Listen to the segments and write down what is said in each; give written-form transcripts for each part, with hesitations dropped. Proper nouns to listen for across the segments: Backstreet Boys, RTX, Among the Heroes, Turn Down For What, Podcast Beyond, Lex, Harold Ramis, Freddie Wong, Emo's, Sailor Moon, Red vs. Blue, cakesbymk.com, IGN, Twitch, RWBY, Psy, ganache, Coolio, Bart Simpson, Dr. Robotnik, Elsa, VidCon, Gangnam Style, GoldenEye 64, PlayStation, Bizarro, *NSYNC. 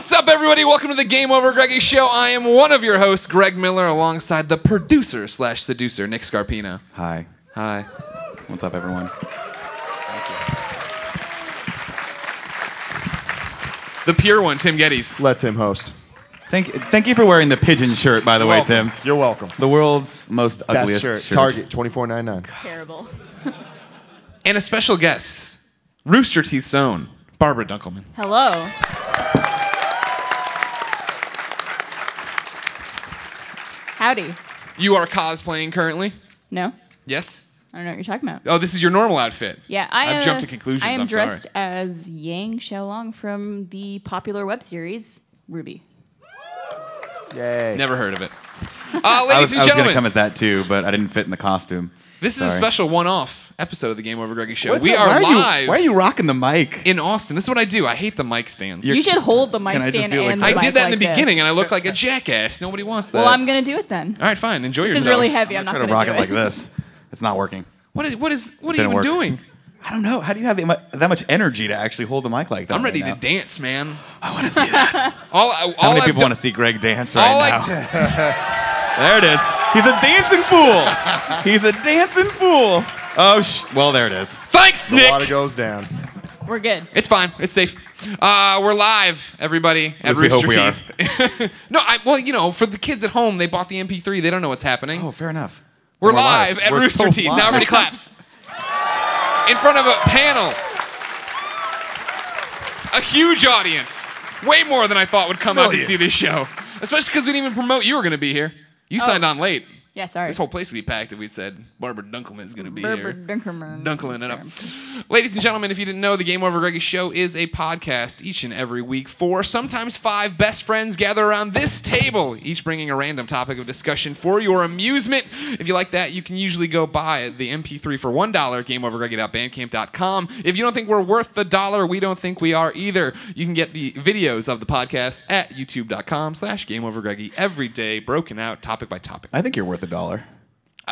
What's up, everybody? Welcome to the Game Over Greggy Show. I am one of your hosts, Greg Miller, alongside the producer slash seducer, Nick Scarpino. Hi. Hi. What's up, everyone? Thank you. The pure one, Tim Gettys. Let him host. Thank you for wearing the pigeon shirt, by the way, Tim. You're welcome. The world's most ugliest shirt. Target, $24.99. Terrible. And a special guest, Rooster Teeth's own, Barbara Dunkelman. Hello. Howdy. You are cosplaying currently? No. Yes? I don't know what you're talking about. Oh, this is your normal outfit. Yeah, I've jumped to conclusions. I am dressed as Yang Xiaolong from the popular web series RWBY. Yay! Never heard of it. Ladies and gentlemen, I was going to come as that too, but I didn't fit in the costume. This is a special one-off episode of the Game Over Greggy Show. We are live. Why are you rocking the mic? In Austin. This is what I do. I hate the mic stands. You should hold the mic stand and I did that in the beginning, and I look like a jackass. Nobody wants that. Well, I'm going to do it then. All right, fine. Enjoy yourself. This is really heavy. I'm not going to rock it like this. It's not working. What are you doing? I don't know. How do you have that much energy to actually hold the mic like that? I'm ready to dance, man. I want to see that. How many people want to see Greg dance right now? There it is. He's a dancing fool. He's a dancing fool. Oh, well, there it is. Thanks, Nick. The water goes down. We're good. It's fine. It's safe. We're live, everybody. At least we hope we are. Well, you know, for the kids at home, they bought the MP3. They don't know what's happening. Oh, fair enough. We're live at Rooster Teeth. Now everybody claps. In front of a panel. A huge audience. Way more than I thought would come out to see this show. Especially because we didn't even promote you were going to be here. You signed on late. Yeah, sorry. This whole place would be packed if we said Barbara Dunkelman's going to be here. Dunkelman it up. Ladies and gentlemen, if you didn't know, the Game Over Greggy Show is a podcast each and every week. 4, sometimes 5 best friends gather around this table, each bringing a random topic of discussion for your amusement. If you like that, you can usually go buy the MP3 for $1, gameovergreggy.bandcamp.com. If you don't think we're worth the dollar, we don't think we are either. You can get the videos of the podcast at youtube.com/gameovergreggy every day, broken out topic by topic. I think you're worth a dollar.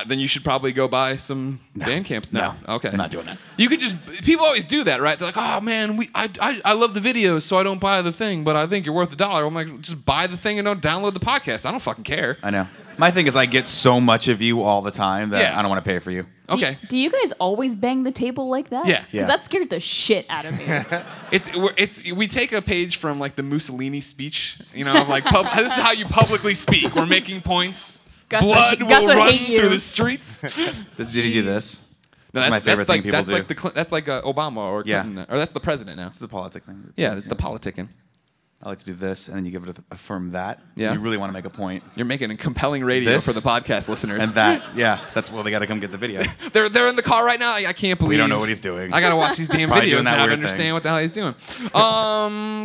Then you should probably go buy some Bandcamps. No. Okay. I'm not doing that. You could just... People always do that, right? They're like, oh, man, I love the videos, so I don't buy the thing, but I think you're worth a dollar. I'm like, just buy the thing and don't download the podcast. I don't fucking care. I know. My thing is I get so much of you all the time that I don't want to pay for you. Okay. Do you guys always bang the table like that? Yeah. Because that scared the shit out of me. We take a page from, like, the Mussolini speech, you know, like, this is how you publicly speak. We're making points. Blood will run through the streets. Did he do this? No, that's my favorite thing people do. That's like Obama or Clinton. Or that's the president now. It's the politic thing. Yeah, it's the politicking. I like to do this, and then you give it affirm that. Yeah. You really want to make a point. You're making a compelling radio for the podcast listeners. And that, yeah. That's well, they got to come get the video. They're in the car right now. I can't believe. We don't know what he's doing. I got to watch these damn videos now to understand what the hell he's doing.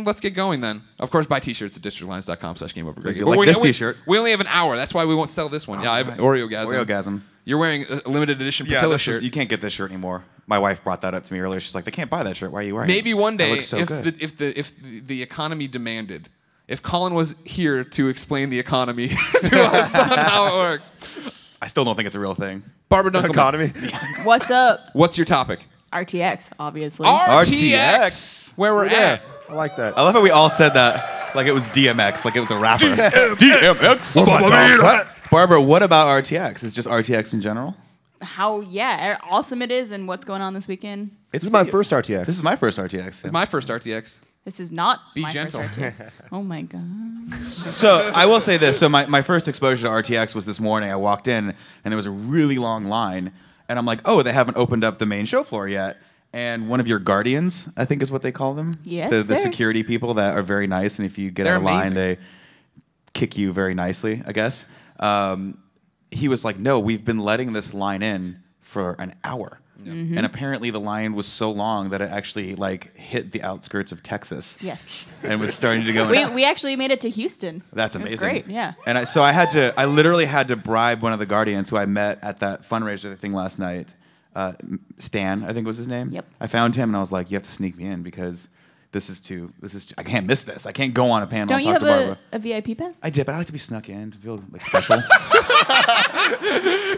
Let's get going then. Of course, buy t-shirts at distritalliance.com/gameovergreggy. Like this t-shirt. We only have an hour. That's why we won't sell this one. Yeah, I have Oreogasm. You're wearing a limited edition Patilla shirt. You can't get this shirt anymore. My wife brought that up to me earlier. She's like, they can't buy that shirt. Why are you wearing it? Maybe one day, if the economy demanded, if Colin was here to explain the economy to us on how it works. I still don't think it's a real thing. Barbara Dunkelman. Economy. What's up? What's your topic? RTX, obviously. RTX. Where we're at. I like that. I love how we all said that like it was DMX, like it was a rapper. DMX. Barbara, what about RTX? Is it just RTX in general? How awesome it is, and what's going on this weekend. This is my first RTX. This is my first RTX. It's my first RTX. This is not. Be gentle. Oh my god. So I will say this. So my first exposure to RTX was this morning. I walked in and there was a really long line, and I'm like, oh, they haven't opened up the main show floor yet. And one of your guardians, I think, is what they call them. Yes. The security people that are very nice, and if you get out of line, they kick you very nicely, I guess. He was like, no, we've been letting this line in for an hour. Yeah. Mm-hmm. And apparently the line was so long that it actually like hit the outskirts of Texas. Yes. And was starting to go. We actually made it to Houston. That's amazing. That's great, yeah. And I literally had to bribe one of the guardians who I met at that fundraiser thing last night. Stan, I think was his name. Yep. I found him and I was like, you have to sneak me in because This is too, I can't miss this. I can't go on a panel and talk to Barbara. Don't you have a VIP pass? I did, but I like to be snuck in to feel like special.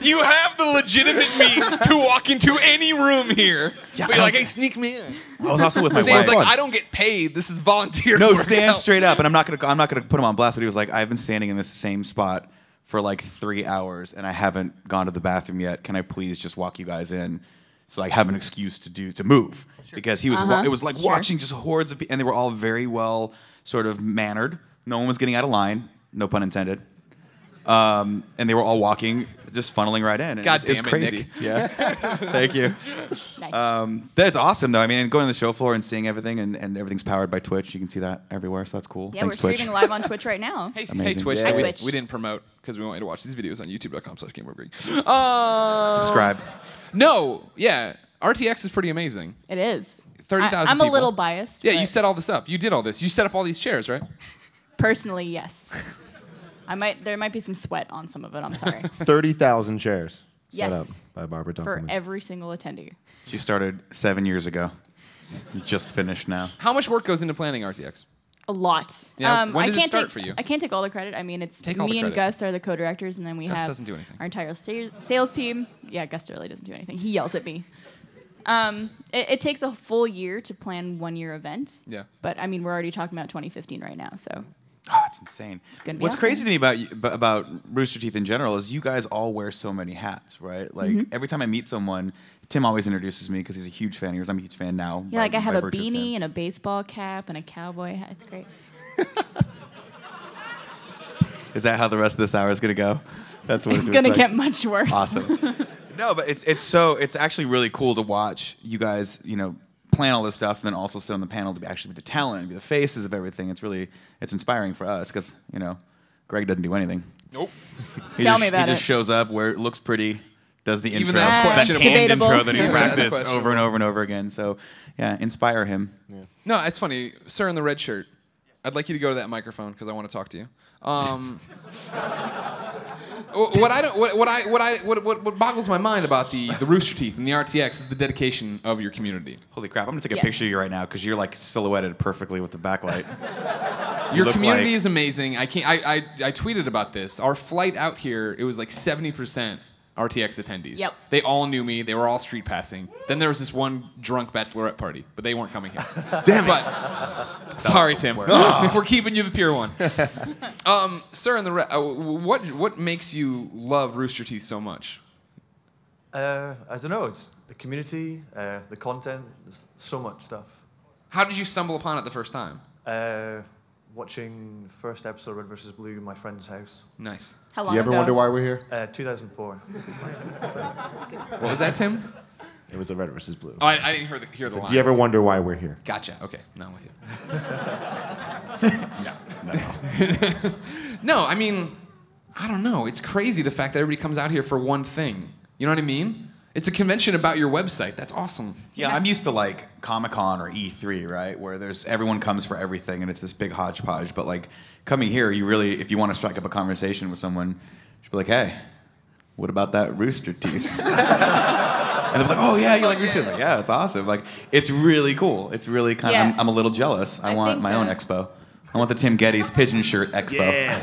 You have the legitimate means to walk into any room here. Yeah, but you're like, hey, sneak me in. I was also with my wife. Stan's like, I don't get paid. This is volunteer. No, Stan straight up, and I'm not gonna put him on blast. But he was like, I've been standing in this same spot for like 3 hours, and I haven't gone to the bathroom yet. Can I please just walk you guys in? So I have an excuse to move. Sure. Because he was it was like watching just hordes of people, and they were all very well sort of mannered. No one was getting out of line, no pun intended. And they were all walking, just funneling right in. God damn it, crazy. Nick. Yeah. Thank you. Nice. That's awesome though. I mean, going to the show floor and seeing everything, and everything's powered by Twitch. You can see that everywhere, so that's cool. Yeah, Thanks, we're streaming live on Twitch right now. Hey Twitch, yeah. we didn't promote because we want you to watch these videos on youtube.com/gameovergeek. Subscribe. No, yeah. RTX is pretty amazing. It is. 30,000 people. I'm a little biased. Yeah, you set all this up. You did all this. You set up all these chairs, right? Personally, yes. There might be some sweat on some of it. I'm sorry. 30,000 chairs set up by Barbara Dunkelman. For every single attendee. She started 7 years ago. Just finished now. How much work goes into planning RTX? A lot. Yeah, when does it start for you? I can't take all the credit. I mean, it's me and Gus are the co-directors, and then we have our entire sales team. Yeah, Gus really doesn't do anything. He yells at me. It takes a full year to plan 1 year event. Yeah. But I mean, we're already talking about 2015 right now, so. Oh, it's insane. It's gonna be awesome. What's crazy to me about Rooster Teeth in general is you guys all wear so many hats, right? Like every time I meet someone, Tim always introduces me because he's a huge fan. I'm a huge fan now. Yeah, I have a beanie and a baseball cap and a cowboy hat. It's great. Is that how the rest of this hour is gonna go? That's what it's gonna get much worse. Awesome. No, but it's actually really cool to watch you guys, plan all this stuff, and then also sit on the panel to be the talent and be the faces of everything. It's inspiring for us because Greg doesn't do anything. Nope. Tell me about it. He just shows up, looks pretty, does the intro. Even that's that canned intro that he's practiced over and over and over again. So yeah, inspire him. Yeah. No, it's funny, sir in the red shirt. I'd like you to go to that microphone because I want to talk to you. What boggles my mind about the Rooster Teeth and the RTX is the dedication of your community. Holy crap! I'm gonna take a picture of you right now because you're like silhouetted perfectly with the backlight. Your community is amazing. I tweeted about this. Our flight out here, it was like 70% RTX attendees. Yep. They all knew me. They were all street passing. Then there was this one drunk bachelorette party, but they weren't coming here. Damn it. But, sorry, Tim. We're keeping you the pure one. Sir, and the what makes you love Rooster Teeth so much? I don't know. It's the community, the content. There's so much stuff. How did you stumble upon it the first time? Watching the first episode of Red vs. Blue in my friend's house. Nice. How long ago? Do you ever wonder why we're here? 2004. What was that, Tim? It was a Red vs. Blue. Oh, I didn't hear the line. Do you ever wonder why we're here? Gotcha. Okay, now I'm with you. No. No, I mean, I don't know. It's crazy the fact that everybody comes out here for one thing. You know what I mean? It's a convention about your website. That's awesome. Yeah, I'm used to like Comic-Con or E3, right? Where everyone comes for everything and it's this big hodgepodge. But like coming here, you really, if you want to strike up a conversation with someone, you should be like, hey, what about that Rooster Teeth? And they're like, oh yeah, you like Rooster Teeth? Like, yeah, it's awesome. Like, it's really cool. It's really kind of, I'm a little jealous. I want my own expo. I want the Tim Gettys pigeon shirt expo. Yeah.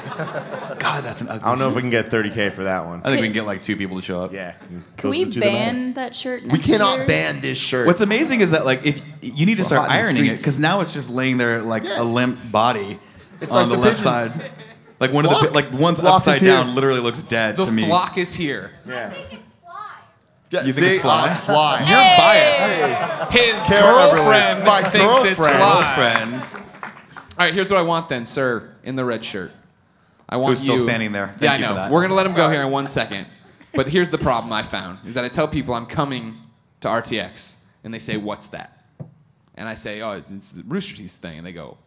God, that's an ugly shirt. I don't know if we can get 30K for that one. I think we can get like 2 people to show up. Yeah. Can we ban that shirt next year? We cannot ban this shirt. What's amazing is that like if you need to start ironing it because now it's just laying there like a limp body on the left side. Like one of the one's upside down literally looks dead to me. The flock is here. Yeah. You think it's fly? It's fly. You're biased. His girlfriend thinks it's fly. All right, here's what I want then, sir, in the red shirt. I want you... still standing there. Thank you for that. We're going to let him go here in 1 second. But here's the problem I found, is that I tell people I'm coming to RTX, and they say, what's that? And I say, oh, it's the Rooster Teeth thing. And they go,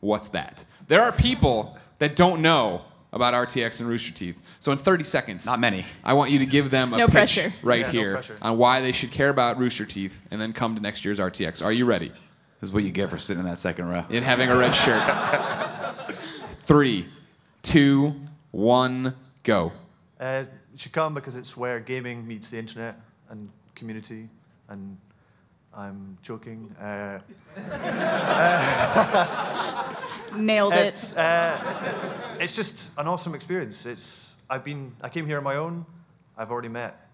what's that? There are people that don't know about RTX and Rooster Teeth. So in 30 seconds... Not many. I want you to give them a pitch right here on why they should care about Rooster Teeth and then come to next year's RTX. Are you ready? This is what you get for sitting in that second row. And having a red shirt. 3, 2, 1, go. You should come because it's where gaming meets the internet and community and I'm joking. Nailed it. It's just an awesome experience. I came here on my own. I've already met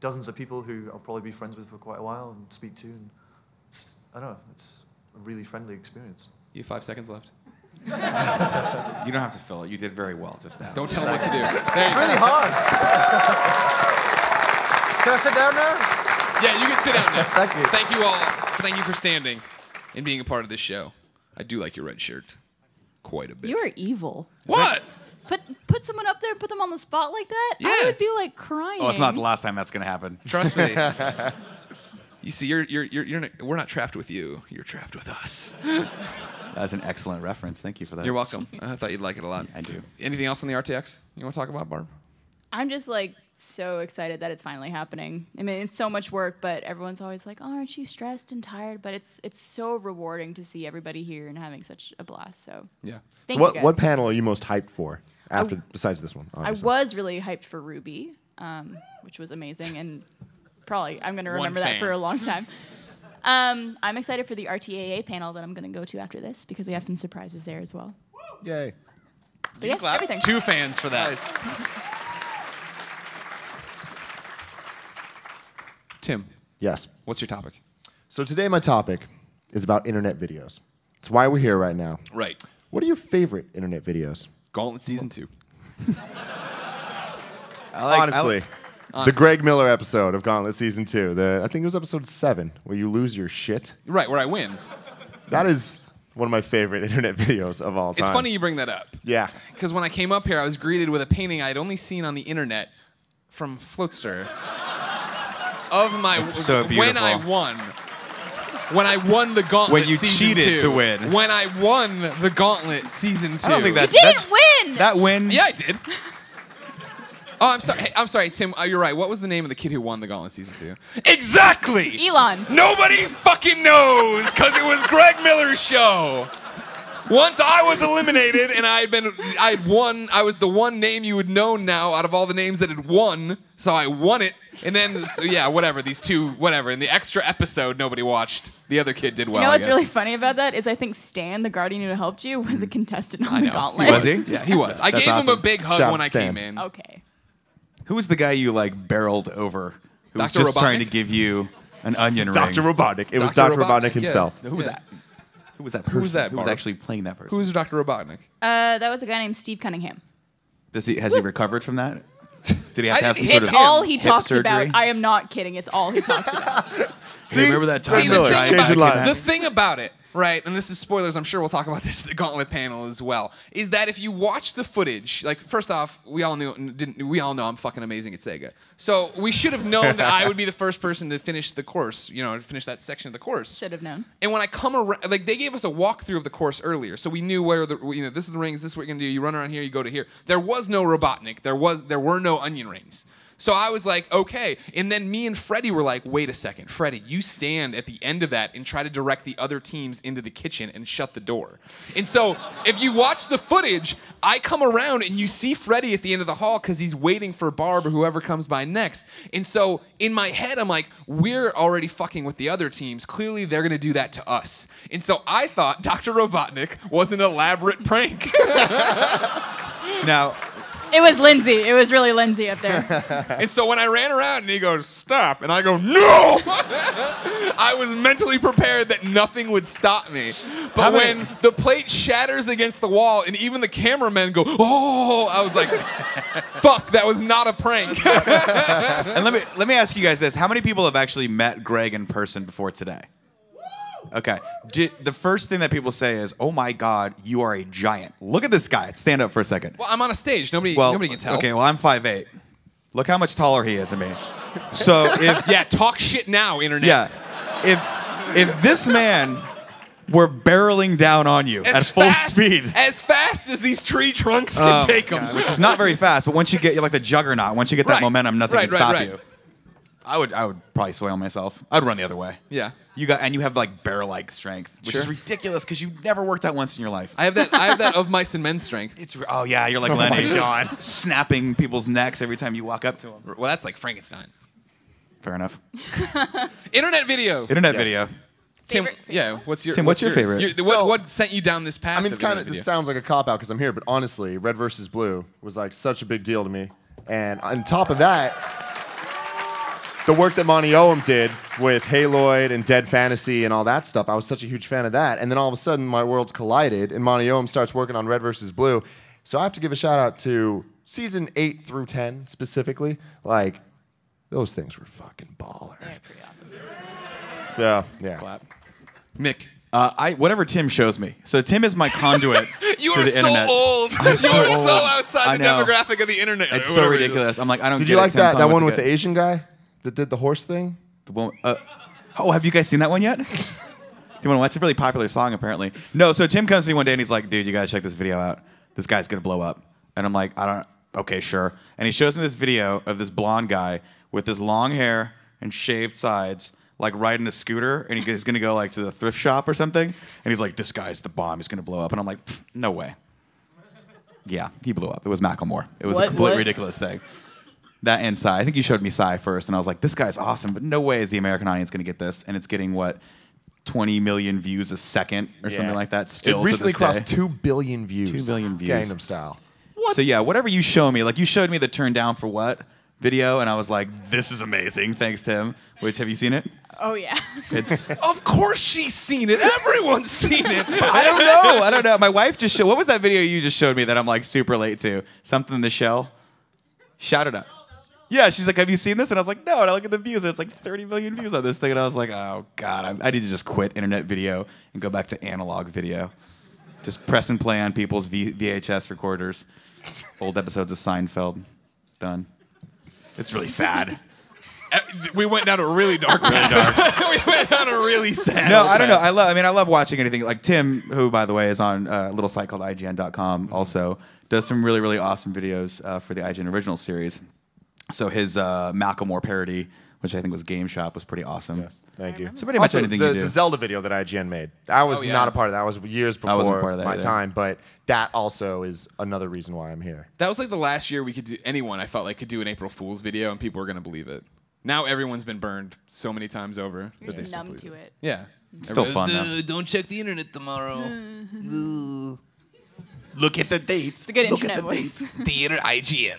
dozens of people who I'll probably be friends with for quite a while and speak to. And I don't know. It's a really friendly experience. You have 5 seconds left. You don't have to fill it. You did very well just now. Don't tell them what to do. It's really hard. Can I sit down now? Yeah, you can sit down now. Thank you. Thank you all. Thank you for standing and being a part of this show. I do like your red shirt quite a bit. You are evil. What? Put someone up there and put them on the spot like that? Yeah. I would be like crying. Oh, it's not the last time that's going to happen. Trust me. You see, we're not trapped with you. You're trapped with us. That's an excellent reference. Thank you for that. You're welcome. I thought you'd like it a lot. Yeah, I do. Anything else on the RTX you want to talk about, Barb? I'm just like so excited that it's finally happening. I mean, it's so much work, but everyone's always like, "Oh, aren't you stressed and tired?" But it's so rewarding to see everybody here and having such a blast. So yeah. So what panel are you most hyped for after besides this one? Obviously. I was really hyped for RWBY, which was amazing, and probably I'm gonna remember that for a long time. I'm excited for the RTAA panel that I'm gonna go to after this because we have some surprises there as well. Yay! But yeah, everything. Two fans for that. Nice. Tim. Yes. What's your topic? So today my topic is about internet videos. It's why we're here right now. Right. What are your favorite internet videos? Gauntlet Season 2. Honestly, the Greg Miller episode of Gauntlet Season 2. I think it was episode 7 where you lose your shit. Right, where I win. That is one of my favorite internet videos of all time. It's funny you bring that up. Yeah. Because when I came up here, I was greeted with a painting I'd only seen on the internet from Floatster. When I won. When I won the Gauntlet Season 2. When I won the Gauntlet Season 2. I don't think you didn't win! That win. Yeah, I did. Oh, I'm sorry. Hey, I'm sorry, Tim. You're right. What was the name of the kid who won the Gauntlet Season 2? Exactly! Elon. Nobody fucking knows, because it was Greg Miller's show. Once I was eliminated, and I was the one name you would know now out of all the names that had won, so I won it. And then, whatever. In the extra episode, nobody watched. The other kid did well. You know what's really funny about that is I think Stan, the guardian who helped you, was a contestant on the Gauntlet. Was he? Yeah, he was. I gave him a big hug when I came in. Okay. Who was the guy you like barreled over? Who was just trying to give you an onion ring? Dr. Robotnik. It was Dr. Robotnik himself. Yeah. Who was that? Who was that person? Who was that? Who was actually playing that person? Who was Dr. Robotnik? That was a guy named Steve Cunningham. Has he recovered from that? Did he have to have some sort of surgery? I am not kidding. It's all he talks about. See, remember that time? The thing about it, right? And this is spoilers. I'm sure we'll talk about this at the Gauntlet panel as well. Is that if you watch the footage, like first off, we all know I'm fucking amazing at Sega. So we should have known that I would be the first person to finish the course. You know, to finish that section of the course. Should have known. And when I come around, like they gave us a walkthrough of the course earlier, so we knew where the this is the rings. This is what you're gonna do. You run around here. You go to here. There was no Robotnik. There were no onion rings. So I was like, okay. And then me and Freddie were like, wait a second. Freddie, you stand at the end of that and try to direct the other teams into the kitchen and shut the door. And so if you watch the footage, I come around and you see Freddie at the end of the hall because he's waiting for Barb or whoever comes by next. And so in my head, I'm like, we're already fucking with the other teams. Clearly, they're going to do that to us. And so I thought Dr. Robotnik was an elaborate prank. Now... It was Lindsay. It was really Lindsay up there. And so when I ran around and he goes, stop, and I go, no! I was mentally prepared that nothing would stop me. But when the plate shatters against the wall and even the cameramen go, oh, I was like, fuck, that was not a prank. And let me ask you guys this. How many people have actually met Greg in person before today? Okay. The first thing that people say is, oh my God, you are a giant. Look at this guy. Stand up for a second. Well, I'm on a stage. Nobody can tell. Okay, well, I'm 5'8". Look how much taller he is than me. So if... Yeah, talk shit now, internet. Yeah. If this man were barreling down on you at full speed... As fast as these tree trunks can take him. Which is not very fast, but once you get... You're like the juggernaut. Once you get that momentum, nothing can stop you. I would probably soil myself. I'd run the other way. Yeah. You have like bear-like strength, which is ridiculous because you never worked out once in your life. I have that of mice and men strength. Oh yeah, you're like Lenny, snapping people's necks every time you walk up to them. Well, that's like Frankenstein. Fair enough. Internet video. Internet video. Tim, what's your favorite? What sent you down this path? I mean, it's kind of, this sounds like a cop out because I'm here, but honestly, Red vs. Blue was like such a big deal to me. And on top of that, the work that Monty Oum did with Haloid and Dead Fantasy and all that stuff, I was such a huge fan of that. And then all of a sudden, my worlds collided, and Monty Oum starts working on Red vs. Blue. So I have to give a shout out to season 8 through 10 specifically. Like, those things were fucking baller. Yeah, pretty awesome. So yeah. Clap. Nick. Whatever Tim shows me. So Tim is my conduit to the internet. You are so old. You are so outside the demographic of the internet. It's so ridiculous. I'm like, I don't get it. Did you like that one with the Asian guy that did the horse thing? The woman, oh, have you guys seen that one yet? Do you want to watch? It's a really popular song, apparently. No, so Tim comes to me one day and he's like, dude, you got to check this video out. This guy's going to blow up. And I'm like, I don't, okay, sure. And he shows me this video of this blonde guy with his long hair and shaved sides, like riding a scooter, and he's gonna go like to the thrift shop or something, and he's like, "This guy's the bomb. He's gonna blow up." And I'm like, "No way." Yeah, he blew up. It was Macklemore. It was a completely ridiculous thing. That and Psy. I think you showed me Psy first, and I was like, "This guy's awesome," but no way is the American audience gonna get this. And it's getting what, 20 million views a second or something like that. Still, it recently crossed 2 billion views. 2 billion views. Gangnam Style. What? So yeah, whatever you show me, like you showed me the Turn Down for What video, and I was like, this is amazing, thanks Tim. Which, have you seen it? Oh yeah. It's of course she's seen it. Everyone's seen it. I don't know. I don't know. My wife just showed, what was that video you just showed me that I'm like super late to? Something in the Shell? Shout it up. Yeah, she's like, have you seen this? And I was like, no, and I look at the views, and it's like 30 million views on this thing, and I was like, oh god, I need to just quit internet video and go back to analog video. Just press and play on people's VHS recorders. Old episodes of Seinfeld. Done. It's really sad. We went down a really dark path. We went down a really sad No, I don't know. I mean, I love watching anything. Like Tim, who, by the way, is on a little site called IGN.com also, does some really, really awesome videos for the IGN original series. So his Macklemore parody, which I think was Game Shop, was pretty awesome. Yes, thank you. So pretty much also, anything you do. The Zelda video that IGN made, I was not a part of that. I was years before my time, but that also is another reason why I'm here. That was like the last year we could do, anyone I felt like could do an April Fool's video and people were going to believe it. Now everyone's been burned so many times over. You're just numb to it. Yeah. It's still fun though. Don't check the internet tomorrow. Look at the dates. It's a good internet voice. Dear IGN,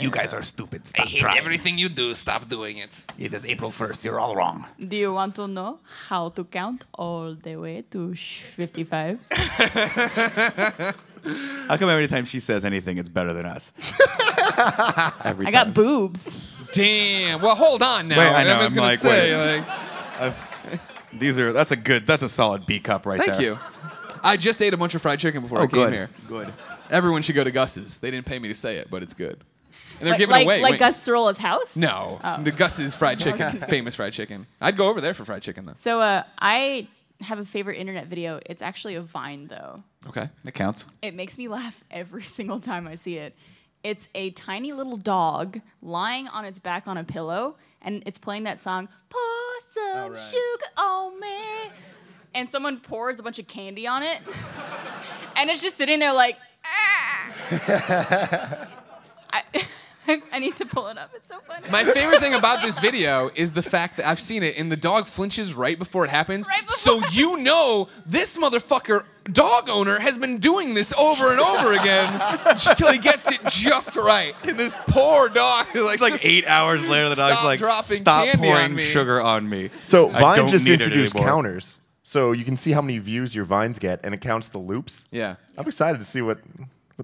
you guys are stupid. Stop trying. I hate everything you do. Stop doing it. It is April 1st. You're all wrong. Do you want to know how to count all the way to 55? How come every time she says anything, it's better than us? Every time. I got boobs. Damn. Well, hold on now. Wait, I know. That's a solid B cup right there. Thank you. I just ate a bunch of fried chicken before I came here. Good. Everyone should go to Gus's. They didn't pay me to say it, but it's good. And they're giving away wings. Gus Sorola's house? No. Oh. The Gus's fried chicken, famous fried chicken. I'd go over there for fried chicken, though. So I have a favorite internet video. It's actually a Vine, though. Okay. That counts. It makes me laugh every single time I see it. It's a tiny little dog lying on its back on a pillow, and it's playing that song, "Pour Some Sugar on Me." And someone pours a bunch of candy on it. And it's just sitting there like, ah. I need to pull it up. It's so funny. My favorite thing about this video is the fact that I've seen it, and the dog flinches right before it happens. Right before. So you know this motherfucker, dog owner, has been doing this over and over again until he gets it just right. And this poor dog is like, it's like 8 hours later, the dog's like, stop pouring sugar on me. So Vine just introduced counters. So you can see how many views your Vines get, and it counts the loops. Yeah. I'm excited to see what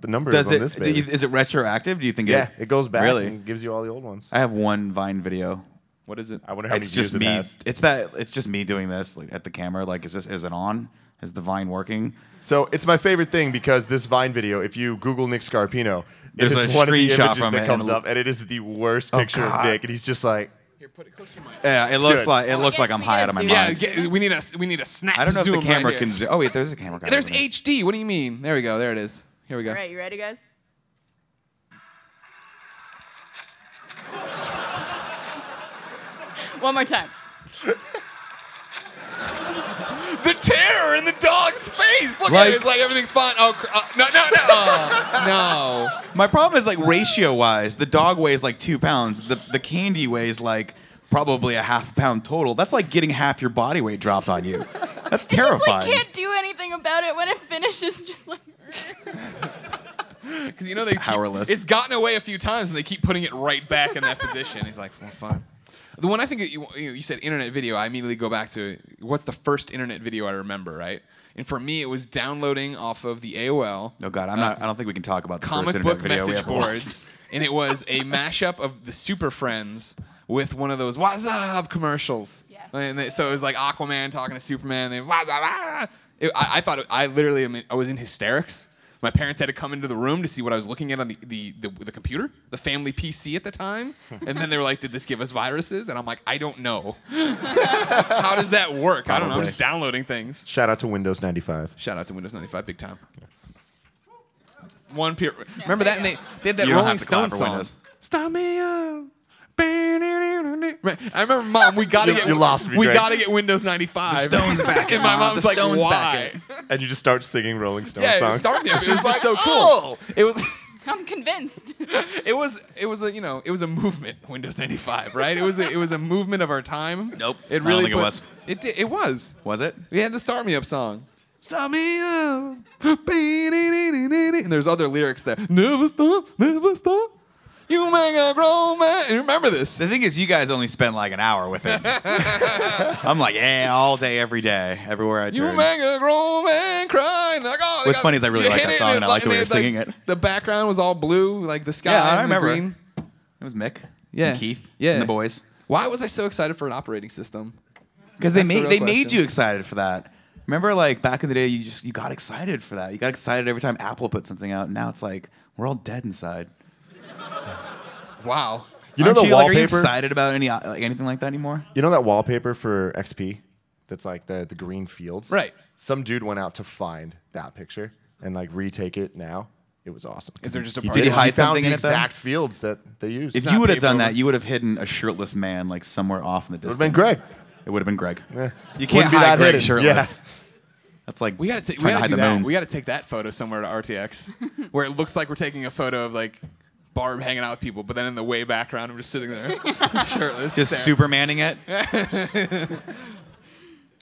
the number is on this baby. Is it retroactive? Do you think it goes back and gives you all the old ones? I have one Vine video. What is it? I wonder how many views it has. It's just me doing this like, at the camera. Like, is it on? Is the Vine working? So it's my favorite thing because this Vine video, if you Google Nick Scarpino, there's one of the images that comes up, and it is the worst picture of Nick, and he's just like... Here, put it close to your mic. Yeah, it looks like I'm high out of my mind. Yeah, we need a snap. I don't know if the camera can zoom. Oh wait, there's a camera. There's HD. What do you mean? There we go. There it is. Here we go. All right, you ready, guys? One more time. The terror in the dog's face. Look at it. It's like everything's fine. Oh, no. No. My problem is, like, ratio-wise, the dog weighs, like, 2 pounds. The candy weighs, like, probably a half-pound total. That's like getting half your body weight dropped on you. That's terrifying. You just, like, can't do anything about it when it finishes. Just like. Because you know they powerless. It's gotten away a few times, and they keep putting it right back in that position. He's like, well, fine. The one I think you said internet video, I immediately go back to what's the first internet video I remember, right? And for me, it was downloading off of the AOL. Oh God, I don't think we can talk about the first internet video we ever watched. Comic book message boards, and it was a mashup of the Super Friends with one of those "What's Up" commercials. Yes. And so it was like Aquaman talking to Superman. And "What's Up?" I thought I literally was in hysterics. My parents had to come into the room to see what I was looking at on the computer, the family PC at the time. And then they were like, did this give us viruses? And I'm like, I don't know. How does that work? Probably. I don't know. I'm just downloading things. Shout out to Windows 95. Shout out to Windows 95, big time. One peer. Remember that? And they had that Rolling Stones song. Stop me up. I remember, Mom, we gotta get Windows 95. The Stones back in. And my mom's like, why? And you just start singing Rolling Stones songs. It was like, so cool. It was. I'm convinced. It was a movement. Windows 95, right? It was a movement of our time. Nope. It really. I don't think it was. Was it? We had the Start Me Up song. Stop me up. And there's other lyrics there. Never stop, never stop. You make a grown man. Remember this. The thing is, you guys only spend like an hour with it. I'm like, yeah, all day, every day, everywhere I turn. You make a grown man cry. Like, oh, what's funny is I really like that song, and I like the way you're singing it. The background was all blue, like the sky and the green. It was Mick and Keith and the boys. Why was I so excited for an operating system? Because they made you excited for that. Remember, like, back in the day, you got excited for that. You got excited every time Apple put something out, and now it's like, we're all dead inside. Wow. You know Aren't you, like, are you excited about anything like that anymore? You know that wallpaper for XP that's like the green fields? Right. Some dude went out to find that picture and like retake it now. It was awesome. Is there just a part? Did he hide something in exact fields that they used? If you would have done that, you would have hidden a shirtless man like somewhere off in the distance. It would have been Greg. It would have been Greg. Yeah. You can't be that Greg shirtless. Yeah. That's like we gotta take that photo somewhere to RTX where it looks like we're taking a photo of like Barb hanging out with people, but then in the way background, I'm just sitting there, shirtless. Just Supermanning it?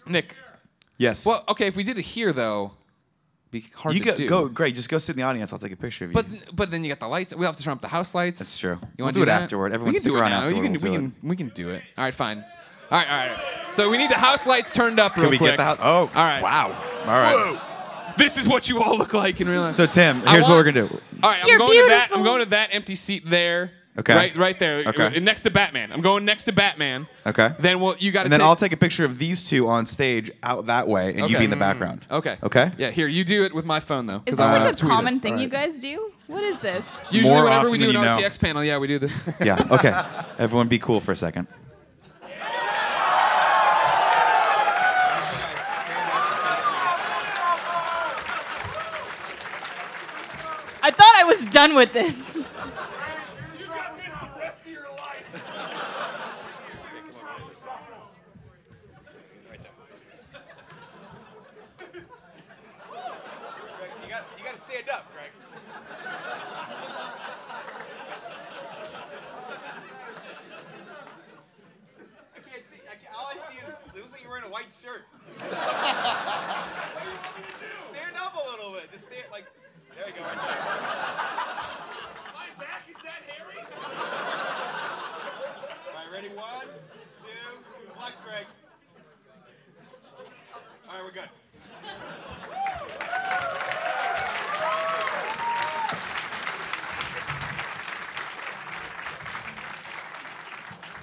Nick. Yes. Well, okay, if we did it here, though, it'd be hard to do. Go, Greg, just go sit in the audience. I'll take a picture of you. But then you got the lights. We'll have to turn up the house lights. That's true. You want to do it afterward? Everyone stick around afterward. We can do it. All right, fine. All right, all right. So we need the house lights turned up real quick. Can we get the house? Oh, all right. Wow. All right. Whoa. This is what you all look like in real life. So, Tim, here's what we're going to do. All right, I'm going to that empty seat there. Okay. Right there. Okay. Next to Batman. I'm going next to Batman. Okay. Then I'll take a picture of these two on stage out that way, and you be in the background. Okay. Okay? Yeah, here, you do it with my phone, though. Is this like a common thing you guys do? What is this? Usually whenever we do an RTX panel, yeah, we do this. Yeah, okay. Everyone be cool for a second. I thought I was done with this. You got this the rest of your life. You got to stand up, Greg. I can't see. All I see is it looks like you're wearing a white shirt. Stand up a little bit. Just stand like. There you go. My back is that hairy? All right, ready? 1, 2, flex, Greg. All right, we're good.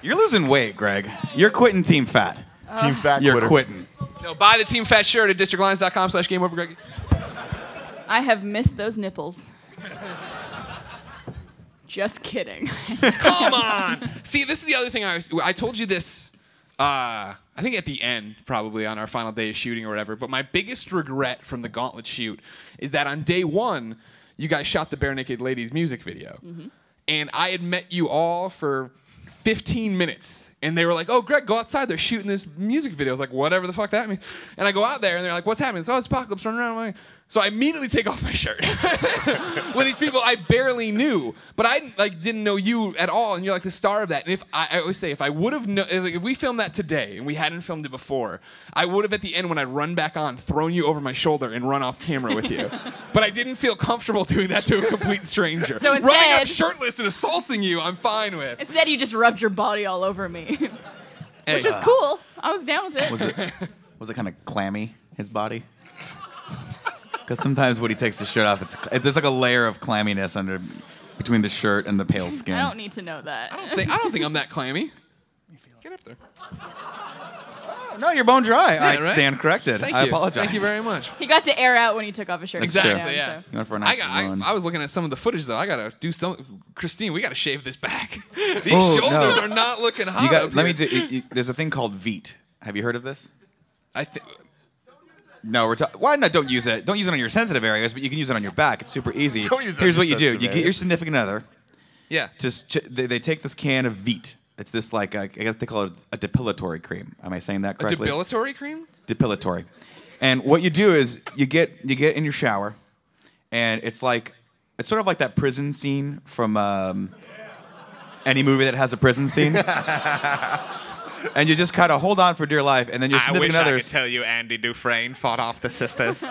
You're losing weight, Greg. You're quitting Team Fat. Team Fat. You're quitting. No, buy the Team Fat shirt at districtlines.com/gameovergreg. I have missed those nipples. Just kidding. Come on! See, this is the other thing I told you this, I think at the end, probably on our final day of shooting or whatever, but my biggest regret from the Gauntlet shoot is that on day 1, you guys shot the Bare Naked Ladies music video. Mm-hmm. And I had met you all for 15 minutes. And they were like, oh, Greg, go outside. They're shooting this music video. I was like, whatever the fuck that means. And I go out there, and they're like, what's happening? It's, oh, it's Apocalypse running around. So I immediately take off my shirt with these people I barely knew, but I like didn't know you at all, and you're like the star of that. And if I always say, if I would have known, if we filmed that today and we hadn't filmed it before, I would have at the end when I run back on thrown you over my shoulder and run off camera with you. But I didn't feel comfortable doing that to a complete stranger. So instead, running up shirtless and assaulting you, I'm fine with. Instead, you just rubbed your body all over me, hey, which is cool. I was down with it. Was it kind of clammy, his body? Because sometimes when he takes his shirt off, there's like a layer of clamminess under between the shirt and the pale skin. I don't need to know that. I don't think I'm that clammy. Get up there. Oh, no, you're bone dry. Yeah, I stand corrected. Thank you. I apologize. Thank you very much. He got to air out when he took off his shirt. Exactly. Yeah. You went for a nice I was looking at some of the footage though. I gotta do some. Christine, we gotta shave this back. These shoulders are not looking hot. There's a thing called Veet. Have you heard of this? No, we're talking. Why not? Don't use it. Don't use it on your sensitive areas, but you can use it on your back. It's super easy. Don't use it. Here's what you do: you get your significant other. Yeah. They take this can of Veet. It's this like I guess they call it a depilatory cream. Am I saying that correctly? A depilatory cream. Depilatory. And what you do is you get in your shower, and it's sort of like that prison scene from any movie that has a prison scene. And you just kind of hold on for dear life, and then you're significant others. I wish I could tell you Andy Dufresne fought off the sisters.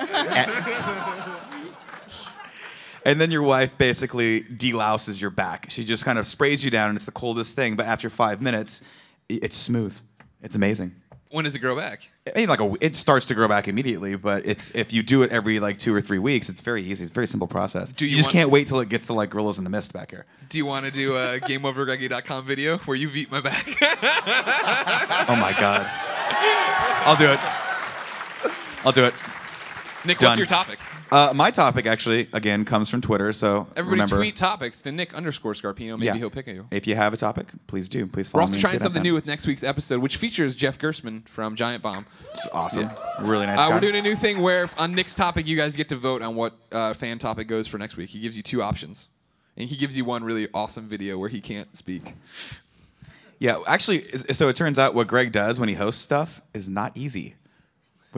And then your wife basically delouses your back. She just kind of sprays you down, and it's the coldest thing. But after 5 minutes, it's smooth. It's amazing. When does it grow back? It starts to grow back immediately, but if you do it every 2 or 3 weeks, it's very easy. It's a very simple process. You just can't wait till it gets to like Gorillas in the Mist back here. Do you want to do a GameOverGreggy.com video where you beat my back? Oh my God! I'll do it. Nick, what's your topic? My topic actually again comes from Twitter, so everybody tweet topics to Nick_Scarpino. Maybe he'll pick you. If you have a topic, please do. Please follow me. We're also trying something new with next week's episode, which features Jeff Gerstmann from Giant Bomb. It's awesome, really nice guy. We're doing a new thing where on Nick's topic, you guys get to vote on what fan topic goes for next week. He gives you 2 options, and he gives you one really awesome video where he can't speak. Yeah, actually, so it turns out what Greg does when he hosts stuff is not easy.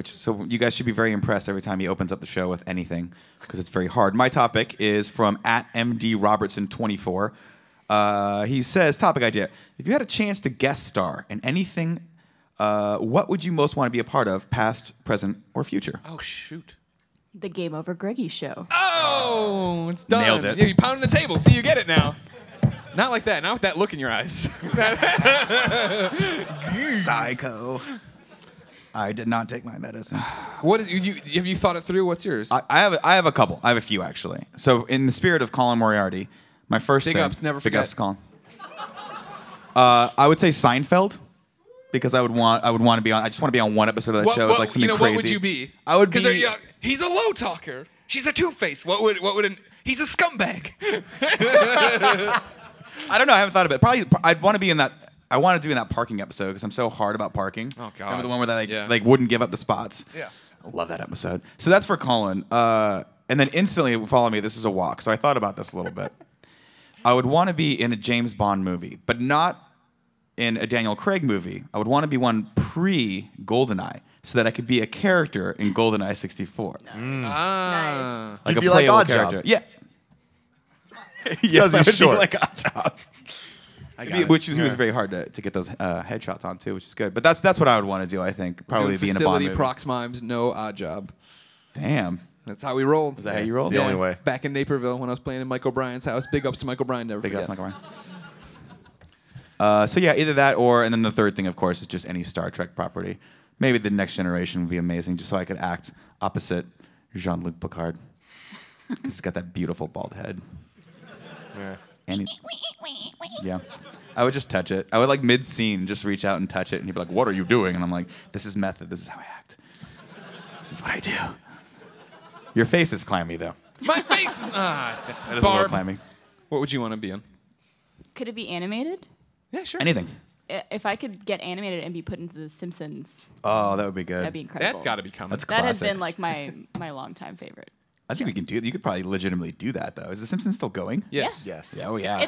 So you guys should be very impressed every time he opens up the show with anything, because it's very hard. My topic is from @MDRobertson24. He says, topic idea: if you had a chance to guest star in anything, what would you most want to be a part of, past, present, or future? Oh, shoot. The Game Over Greggy Show. Oh, it's done. Nailed it. Yeah, you pounded the table. See, you get it now. Not like that. Not with that look in your eyes. Psycho. I did not take my medicine. Have you thought it through? What's yours? I have a couple. I have a few actually. So in the spirit of Colin Moriarty, my first thing. Big ups, never forget. Big ups, Colin. I would say Seinfeld, because I would want to be on. I just want to be on one episode of that show. It's like something crazy. What would you be? I would be. Because he's a low talker. She's a two-face. He's a scumbag. I don't know. I haven't thought of it. Probably I'd want to be in that. I want to do in that parking episode because I'm so hard about parking. Oh God! Remember the one where they like wouldn't give up the spots? Yeah, I love that episode. So that's for Colin. And then instantly follow me. This is a walk. So I thought about this a little bit. I would want to be in a James Bond movie, but not in a Daniel Craig movie. I would want to be one pre-GoldenEye, so that I could be a character in GoldenEye '64. Nice. Mm. Ah, nice. Like You'd a be playable like character. Job. Yeah. Yes, I would be like Oddjob. Which was very hard to get those headshots on too, which is good. But that's what I would want to do. I think probably be in a Bond movie. Prox Mimes, no odd job. Damn, that's how we rolled. Is that how you rolled? The only way. Back in Naperville when I was playing in Mike O'Brien's house. Big ups to Mike O'Brien. Never forget. Big ups to Mike O'Brien. So yeah, either that or, and then the third thing, of course, is just any Star Trek property. Maybe The Next Generation would be amazing, just so I could act opposite Jean-Luc Picard. He's got that beautiful bald head. Yeah. Yeah, I would just touch it. I would like mid-scene just reach out and touch it, and he'd be like, "What are you doing?" And I'm like, "This is method. This is how I act. This is what I do." Your face is clammy, though. My face. That is a little clammy. What would you want to be on? Could it be animated? Yeah, sure. Anything. If I could get animated and be put into The Simpsons. Oh, that would be good. That'd be incredible. That's got to be coming. That's classic. That has been like my longtime favorite. I think we can do that. You could probably legitimately do that, though. Is The Simpsons still going? Yes. Yeah. Yes. Oh, yeah.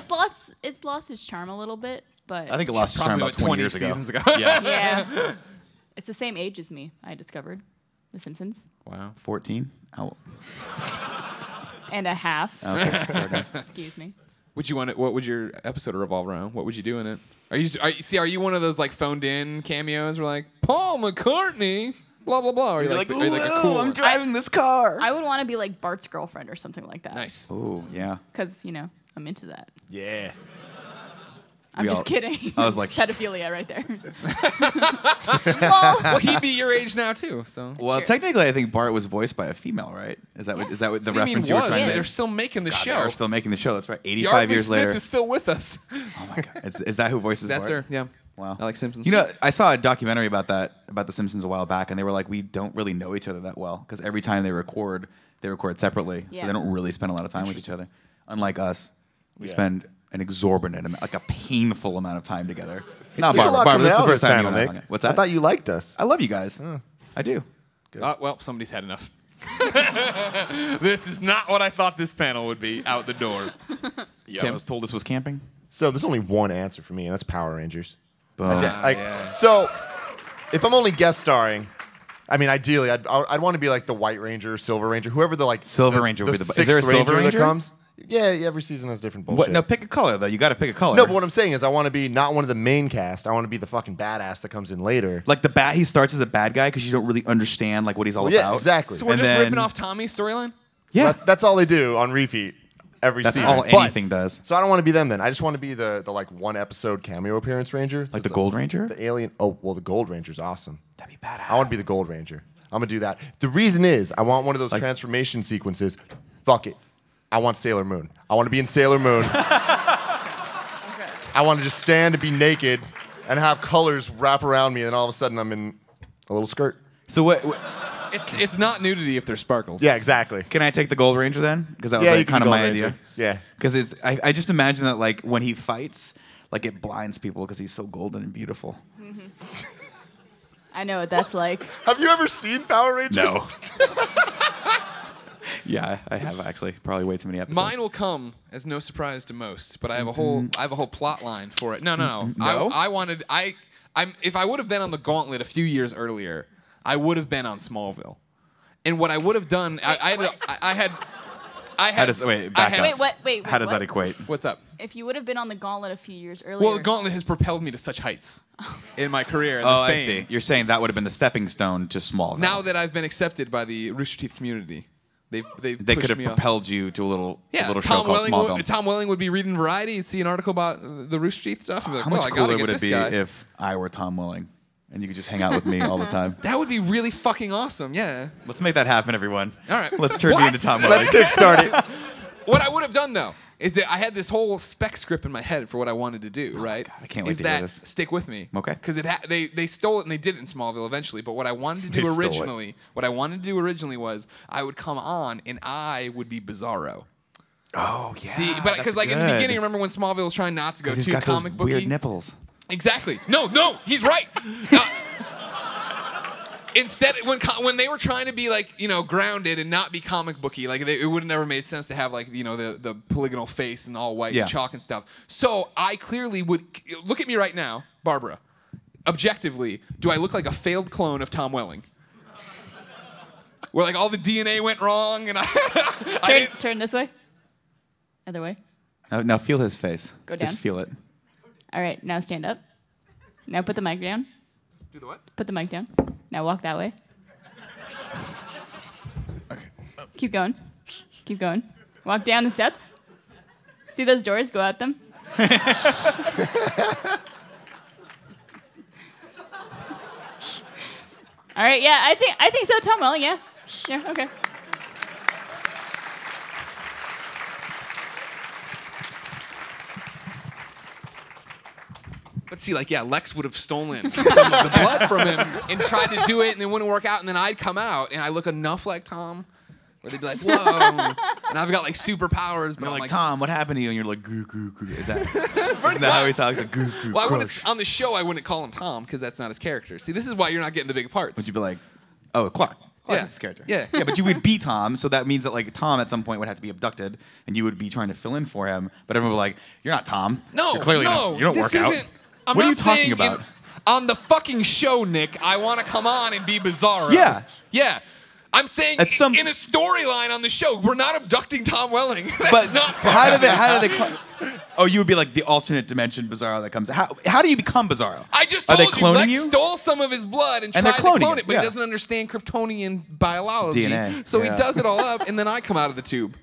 It's lost its charm a little bit, but I think it lost its charm about 20 seasons ago. Yeah. It's the same age as me, I discovered. The Simpsons. Wow. 14? Ow. And a half. Okay. Excuse me. Would you want it? What would your episode revolve around? What would you do in it? Are you one of those like phoned in cameos? Where like Paul McCartney, blah blah blah. Or you're like, cool, I'm driving this car. I would want to be like Bart's girlfriend or something like that. Nice. Oh yeah. Because you know I'm into that. Yeah. I'm just kidding. I was like pedophilia right there. well, he'd be your age now too. So well, technically, I think Bart was voiced by a female, right? Is that what the reference you were trying to make? They're still making the show. They're still making the show. That's right. 85 years later, Smith is still with us. Oh my God! Is that who voices Bart? That's her. Yeah. Wow. I like Simpsons. You know, I saw a documentary about that about the Simpsons a while back, and they were like, we don't really know each other that well because every time they record separately, so they don't really spend a lot of time with each other. Unlike us, we spend an exorbitant amount, like a painful amount of time together. Not Barbara. Barbara, this is the first time you hung out. What's that? I thought you liked us. I love you guys. I do. Well, somebody's had enough. This is not what I thought this panel would be. Out the door. Tim was told this was camping. So there's only one answer for me, and that's Power Rangers. So if I'm only guest starring, I mean, ideally, I'd want to be like the White Ranger, Silver Ranger, whoever the like. Silver Ranger would be the best. Is there a Silver Ranger that comes? Yeah, every season has different bullshit. What? No, pick a color, though. You got to pick a color. No, but what I'm saying is I want to be not one of the main cast. I want to be the fucking badass that comes in later. Like, he starts as a bad guy because you don't really understand, like, what he's all about. Yeah, exactly. So we're just ripping off Tommy's storyline? Yeah. That's all they do on repeat every season. That's all anything does. So I don't want to be them, then. I just want to be the like, one-episode cameo appearance Ranger. Like the Gold Ranger? The alien. Oh, well, the Gold Ranger's awesome. That'd be badass. I want to be the Gold Ranger. I'm going to do that. The reason is I want one of those transformation sequences. Fuck it. I want Sailor Moon. I want to be in Sailor Moon. I want to just stand and be naked and have colors wrap around me, and all of a sudden I'm in a little skirt. So what it's not nudity if there's sparkles. Yeah, exactly. Can I take the Gold Ranger then? Because that was like kind of my idea. Yeah. Because it's I just imagine that like when he fights, like it blinds people because he's so golden and beautiful. I know what that's like. Have you ever seen Power Rangers? No. Yeah, I have actually. Probably way too many episodes. Mine will come as no surprise to most, but I have a whole plot line for it. No. If I would have been on the Gauntlet a few years earlier, I would have been on Smallville. And what I would have done, How does that equate? What's up? If you would have been on the Gauntlet a few years earlier. Well, the Gauntlet has propelled me to such heights in my career. And I see. You're saying that would have been the stepping stone to Smallville. Now that I've been accepted by the Rooster Teeth community. They could have propelled you to a little show called Smallville. Tom Welling would be reading Variety and see an article about the Rooster Teeth stuff. And be like, how much cooler would it be if I were Tom Welling and you could just hang out with me all the time? That would be really fucking awesome, yeah. Let's make that happen, everyone. All right. Let's turn you into Tom Welling. Let's kickstart it. What I would have done, though, is that I had this whole spec script in my head for what I wanted to do, right? Oh God, I can't wait to hear this. Stick with me. Okay. Because they stole it and they did it in Smallville eventually, but what I wanted to do originally, was I would come on and I would be Bizarro. Oh, yeah. See, because like in the beginning, remember when Smallville was trying not to go too comic booky? Weird nipples. Exactly. No, he's right. Instead, when they were trying to be like grounded and not be comic booky, like it would have never made sense to have like the polygonal face and all white and chalk and stuff. So I clearly would look at me right now, Barbara. Objectively, do I look like a failed clone of Tom Welling? Where like all the DNA went wrong and I turn this way, other way. Now feel his face. Go down. Just feel it. All right, now stand up. Now put the mic down. Do the what? Put the mic down. Now walk that way. Okay. Keep going. Keep going. Walk down the steps. See those doors? Go at them. All right. Yeah, I think so. Tom Welling. Yeah. Yeah. Okay. Let's see, like, yeah, Lex would have stolen some of the blood from him and tried to do it, and it wouldn't work out, and then I'd come out, and I look enough like Tom, where they'd be like, whoa, and I've got, like, superpowers. But I'm like, Tom, what happened to you? And you're like, goo, goo, goo. Isn't that how he talks? Like, goo, goo, well, on the show, I wouldn't call him Tom, because that's not his character. See, this is why you're not getting the big parts. Would you be like, oh, Clark. Yeah. His character. Yeah. Yeah, but you would be Tom, so that means that like Tom at some point would have to be abducted, and you would be trying to fill in for him. But everyone would be like, "You're not Tom. No, you're clearly not. You don't work out. What are you talking about?" on the fucking show, Nick, I want to come on and be Bizarro. Yeah. Yeah. I'm saying in a storyline on the show, we're not abducting Tom Welling. That's but not how do they oh, you would be like the alternate dimension Bizarro that comes out. How do you become Bizarro? I just told you, Lex stole some of his blood and tried to clone it, but he doesn't understand Kryptonian biology. DNA. So he does it all up, and then I come out of the tube.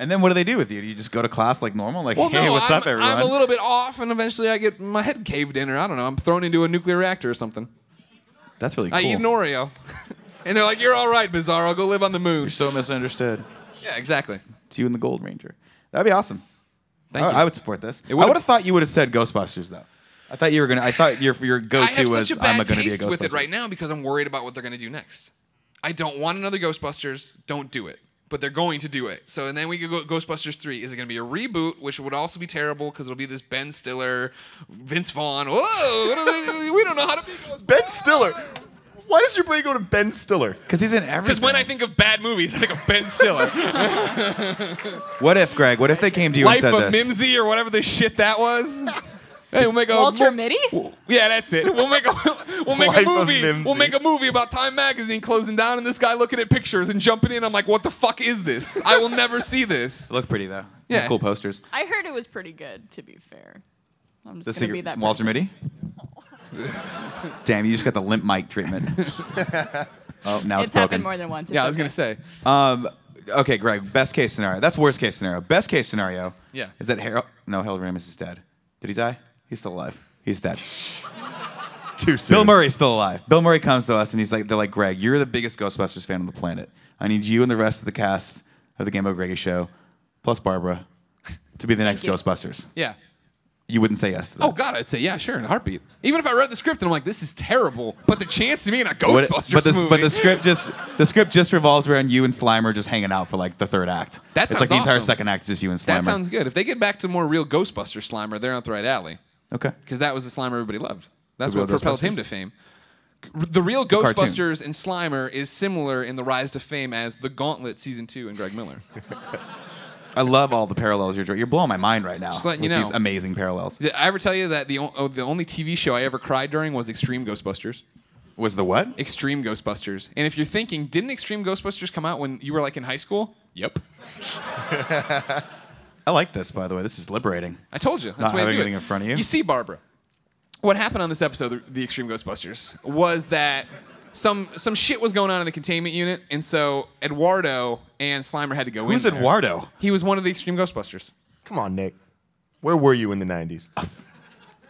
And then what do they do with you? Do you just go to class like normal? Like, well, hey, what's up, everyone? I'm a little bit off, and eventually I get my head caved in, or I don't know. I'm thrown into a nuclear reactor or something. That's really cool. I eat an Oreo. And they're like, you're all right, Bizarro. Go live on the moon. You're so misunderstood. Yeah, exactly. It's you and the Gold Ranger. That'd be awesome. Thank you. I would support this. I would have thought you would have said Ghostbusters, though. I thought you were gonna. I thought your go-to was I'm going to be a Ghostbusters. I have such a bad taste with it right now because I'm worried about what they're going to do next. I don't want another Ghostbusters. Don't do it. But they're going to do it. So, and then we could go Ghostbusters 3. Is it going to be a reboot, which would also be terrible because it'll be this Ben Stiller, Vince Vaughn. Whoa, we don't know how to be Ghostbusters. Ben Stiller. Why does your brain go to Ben Stiller? Because he's in everything. Because when I think of bad movies, I think of Ben Stiller. What if, Greg? What if they came to you and said this? Life of Mimsy or whatever the shit that was. Hey, we'll make a Walter Mitty. Yeah, that's it. We'll make a movie. We'll make a movie about Time Magazine closing down and this guy looking at pictures and jumping in. I'm like, what the fuck is this? I will never see this. It looked pretty though. Yeah, cool posters. I heard it was pretty good. To be fair, I'm just gonna be that Walter Mitty. Damn, you just got the limp mic treatment. Oh, now it's broken. It's happened more than once. It's I was going to say. Okay, Greg, best case scenario. That's worst case scenario. Best case scenario is that Harold... No, Harold Ramis is dead. Did he die? He's still alive. He's dead. Too soon. Bill Murray's still alive. Bill Murray comes to us and he's like, they're like, Greg, you're the biggest Ghostbusters fan on the planet. I need you and the rest of the cast of the Game of Greggy show, plus Barbara, to be the next Ghostbusters. Yeah. You wouldn't say yes to that. Oh, God, I'd say, yeah, sure, in a heartbeat. Even if I read the script and I'm like, this is terrible, but the chance to be in a Ghostbusters movie. But the script just revolves around you and Slimer just hanging out for, like, the third act. That's like the entire second act is just you and Slimer. That sounds good. If they get back to more real Ghostbuster Slimer, they're out the right alley. Okay. Because that was the Slimer everybody loved. That's what propelled him to fame. The real Ghostbusters and Slimer is similar in the rise to fame as the Gauntlet Season 2 and Greg Miller. I love all the parallels you're drawing. You're blowing my mind right now. Just letting you know. These amazing parallels. Did I ever tell you that the only TV show I ever cried during was Extreme Ghostbusters? Was the what? Extreme Ghostbusters. And if you're thinking, didn't Extreme Ghostbusters come out when you were like in high school? Yep. I like this, by the way. This is liberating. I told you. That's the way I do it. Not having anything in front of you. You see, Barbara, what happened on this episode of the Extreme Ghostbusters was that some shit was going on in the containment unit, and so Eduardo and Slimer had to go in. Who's Eduardo? He was one of the Extreme Ghostbusters. Come on, Nick. Where were you in the 90s?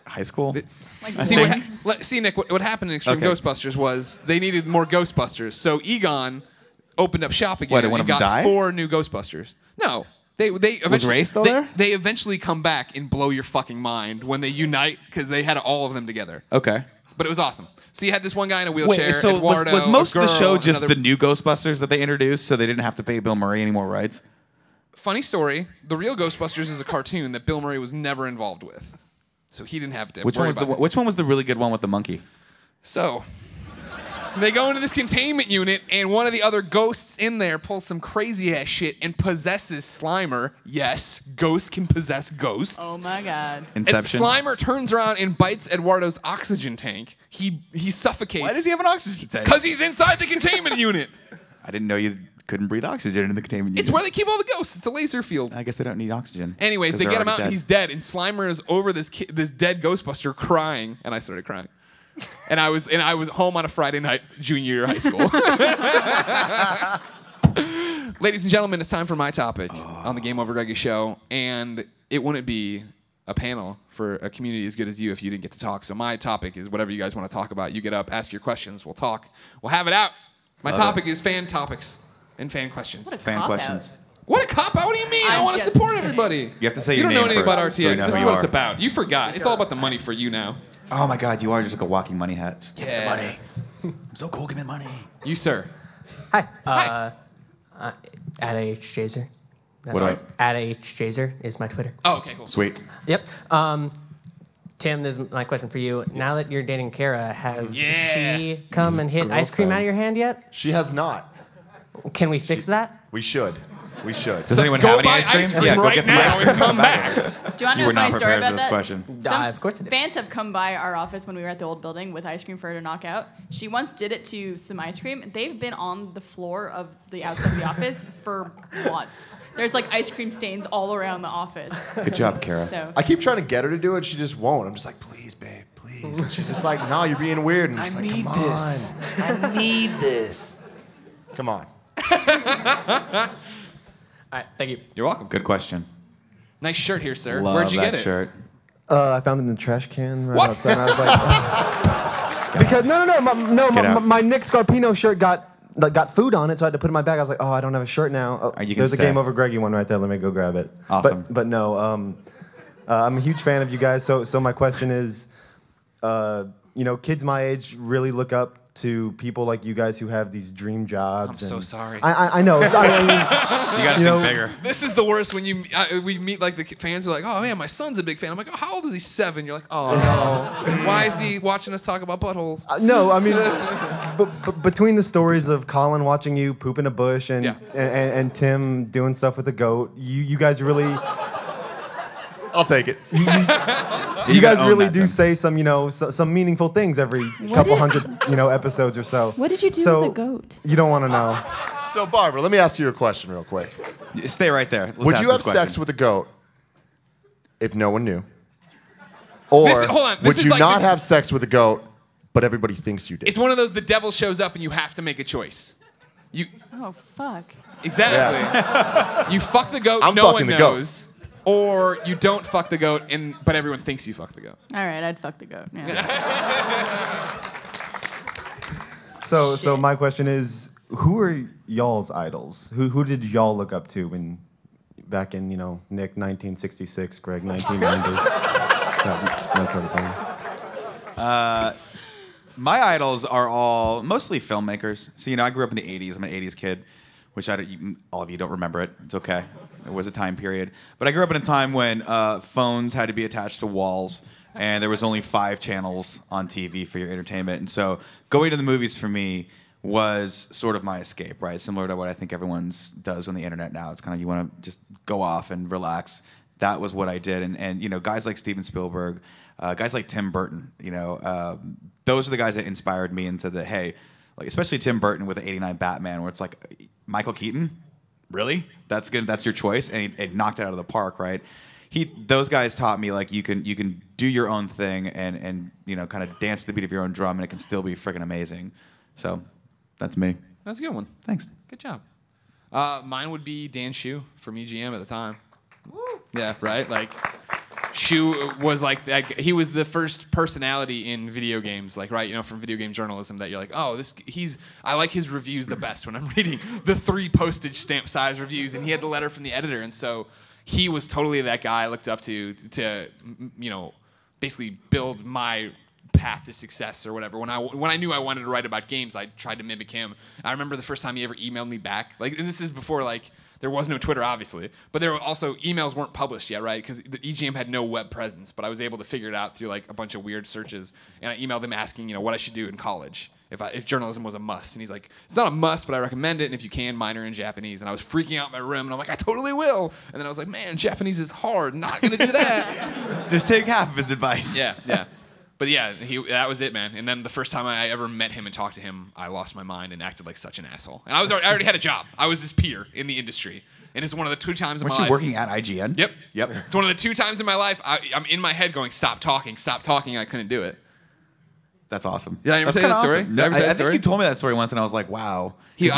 High school? See, Nick, what happened in Extreme Ghostbusters was they needed more Ghostbusters, so Egon opened up shop again and got 4 new Ghostbusters. No. They was Ray still there? They eventually come back and blow your fucking mind when they unite because they had all of them together. Okay. But it was awesome. So you had this one guy in a wheelchair. Wait, so Eduardo, was most of the show just the new Ghostbusters that they introduced so they didn't have to pay Bill Murray any more rights? Funny story. The real Ghostbusters is a cartoon that Bill Murray was never involved with. So he didn't have to Which one was the really good one with the monkey? So they go into this containment unit, and one of the other ghosts in there pulls some crazy-ass shit and possesses Slimer. Yes, ghosts can possess ghosts. Oh, my God. Inception. And Slimer turns around and bites Eduardo's oxygen tank. He suffocates. Why does he have an oxygen tank? Because he's inside the containment unit. I didn't know you couldn't breathe oxygen in the containment unit. It's where they keep all the ghosts. It's a laser field. I guess they don't need oxygen. Anyways, they get him out, and he's dead. And Slimer is over this dead Ghostbuster crying, and I started crying. And I was home on a Friday night, junior year high school. Ladies and gentlemen, it's time for my topic on the Game Over Greggy show, and it wouldn't be a panel for a community as good as you if you didn't get to talk. So my topic is whatever you guys want to talk about. You get up, ask your questions, we'll talk, we'll have it out. My topic is fan topics and fan questions. What a cop-out? What do you mean? I want to support everybody. You have to say your name first. You don't know anything about RTX. So you know this is what it's about. You forgot. It's all about the money for you now. Oh, my God. You are just like a walking money hat. Just give me the money. I'm so cool. Give me the money. You, sir. Hi. At IHJazer. That's right. At IHJazer is my Twitter. Oh, okay, cool. Sweet. Yep. Tim, this is my question for you. Yes. Now that you're dating Kara, has she come and hit ice cream out of your hand yet? She has not. Can we fix that? We should. We should. Does anyone have any ice cream? Yeah, go get some ice cream and come back. Do you want to know a funny story about that? Question. Of course I did. Fans have come by our office when we were at the old building with ice cream for her to knock out. She once did it to some ice cream. They've been on the floor of the outside of the office for months. There's like ice cream stains all around the office. Good job, Kara. So. I keep trying to get her to do it. She just won't. I'm just like, please, babe, please. And she's just like, no, you're being weird. And I'm like, come on. I need this. Come on. All right, thank you. You're welcome. Good question. Nice shirt here, sir. Love Where'd you that get it? Shirt. I found it in the trash can right outside. I was like, oh. Because my Nick Scarpino shirt got food on it, so I had to put it in my bag. I was like, oh, I don't have a shirt now. Oh, there's a Game Over Greggy one right there. Let me go grab it. Awesome. But no, I'm a huge fan of you guys. So my question is, kids my age really look up to people like you guys who have these dream jobs. I'm so sorry. I know. I mean, you gotta think bigger. This is the worst when we meet like the fans who are like, oh man, my son's a big fan. I'm like, oh, how old is he? 7. You're like, oh no. Why is he watching us talk about buttholes? No, I mean, between the stories of Colin watching you poop in a bush and Tim doing stuff with a goat, you guys really. I'll take it. You guys really do say some, some meaningful things every couple hundred, episodes or so. What did you do with the goat? You don't want to know. So, Barbara, let me ask you a question real quick. Stay right there. Would you have sex with a goat if no one knew? Or would you not have sex with a goat, but everybody thinks you did? It's one of those, the devil shows up and you have to make a choice. Oh, fuck. Exactly. Yeah. You fuck the goat, no one knows. Or you don't fuck the goat, but everyone thinks you fuck the goat. All right, I'd fuck the goat. Yeah. So my question is, who are y'all's idols? Who did y'all look up to when back in Nick 1966, Greg 1990? That sort of thing. My idols are all mostly filmmakers. So I grew up in the '80s. I'm an '80s kid, which all of you don't remember it. It's okay. It was a time period. But I grew up in a time when phones had to be attached to walls, and there was only 5 channels on TV for your entertainment. And so going to the movies for me was sort of my escape, right? Similar to what I think everyone does on the internet now. It's kind of you want to just go off and relax. That was what I did. And guys like Steven Spielberg, guys like Tim Burton, those are the guys that inspired me into the, hey, like especially Tim Burton with the '89 Batman, where it's like, Michael Keaton? Really? That's good. That's your choice, and it knocked it out of the park, right? Those guys taught me like you can do your own thing and kind of dance to the beat of your own drum, and it can still be freaking amazing. So that's me. That's a good one. Thanks. Good job. Mine would be Dan Shu from EGM at the time. Woo. Yeah, right. Like Shu was like he was the first personality in video games, like right, from video game journalism that you're like, oh, I like his reviews the best when I'm reading the 3 postage stamp size reviews, and he had the letter from the editor, and so he was totally that guy I looked up to basically build my path to success or whatever. When I knew I wanted to write about games, I tried to mimic him. I remember the first time he ever emailed me back, like, and this is before like. There was no Twitter, obviously, but there were also emails weren't published yet, right? Because the EGM had no web presence, but I was able to figure it out through like a bunch of weird searches. And I emailed him asking, what I should do in college if journalism was a must. And he's like, it's not a must, but I recommend it. And if you can, minor in Japanese. And I was freaking out in my room, and I'm like, I totally will. And then I was like, man, Japanese is hard. Not gonna do that. Just take half of his advice. Yeah, yeah. But yeah, that was it, man. And then the first time I ever met him and talked to him, I lost my mind and acted like such an asshole. And I already had a job. I was his peer in the industry. And it's one of the 2 times in my life. Weren't you working at IGN? Yep. Yep. It's one of the 2 times in my life I'm in my head going, stop talking. I couldn't do it. That's awesome. Did I ever tell you the story? Awesome. No, I think you told me that story once, and I was like, wow. We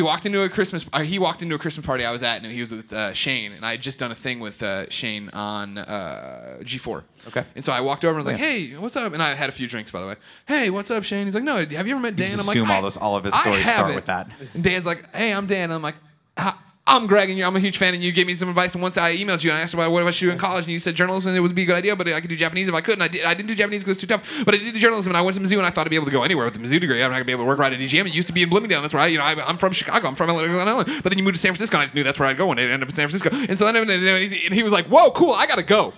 walked into a Christmas. He walked into a Christmas party I was at, and he was with Shane, and I had just done a thing with Shane on G4. Okay. And so I walked over and was like, hey, what's up? And I had a few drinks, by the way. Hey, what's up, Shane? He's like, no, have you ever met Dan? I'm like, all of his stories start with that. And Dan's like, hey, I'm Dan. And I'm like, I'm Greg, and I'm a huge fan, and you gave me some advice. And once I emailed you, and I asked about what I should do in college, and you said journalism, and it would be a good idea, but I could do Japanese if I could. And I didn't do Japanese because it was too tough, but I did do journalism, and I went to Mizzou, and I thought I'd be able to go anywhere with a Mizzou degree. I'm not going to be able to work right at EGM. It used to be in Bloomingdale. That's where I'm from Chicago. I'm from Atlanta. But then you moved to San Francisco, and I knew that's where I'd go, and I ended up in San Francisco. And so then he was like, whoa, cool, I got to go.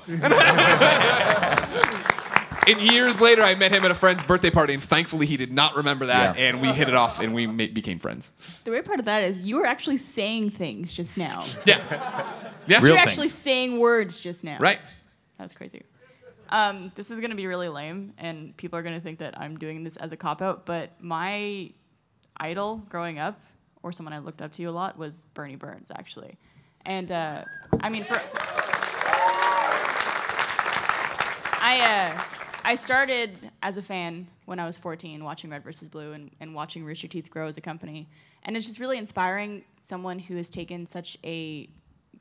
And years later, I met him at a friend's birthday party, and thankfully he did not remember that, and we hit it off, and we became friends. The weird part of that is you were actually saying things just now. Yeah. Real things. Actually saying words just now. Right. That was crazy. This is going to be really lame, and people are going to think that I'm doing this as a cop-out, but my idol growing up, or someone I looked up to a lot, was Bernie Burns, actually. And, I mean, for... I started as a fan when I was 14, watching Red vs. Blue and watching Rooster Teeth grow as a company. And it's just really inspiring someone who has taken such a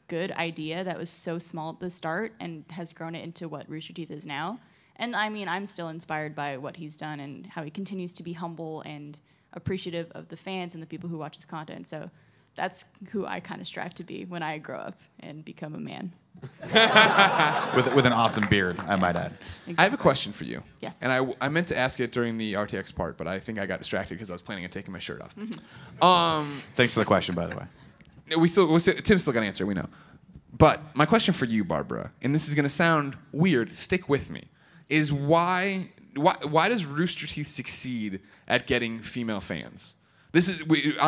good idea that was so small at the start and has grown it into what Rooster Teeth is now. And, I mean, I'm still inspired by what he's done and how he continues to be humble and appreciative of the fans and the people who watch his content. So that's who I kind of strive to be when I grow up and become a man. With an awesome beard, I might add. Exactly. I have a question for you. Yes. And I meant to ask it during the RTX part, but I think I got distracted because I was planning on taking my shirt off. Mm-hmm. Thanks for the question, by the way. Tim's still going to answer it, we know. But my question for you, Barbara, and this is going to sound weird, stick with me, is why does Rooster Teeth succeed at getting female fans? This week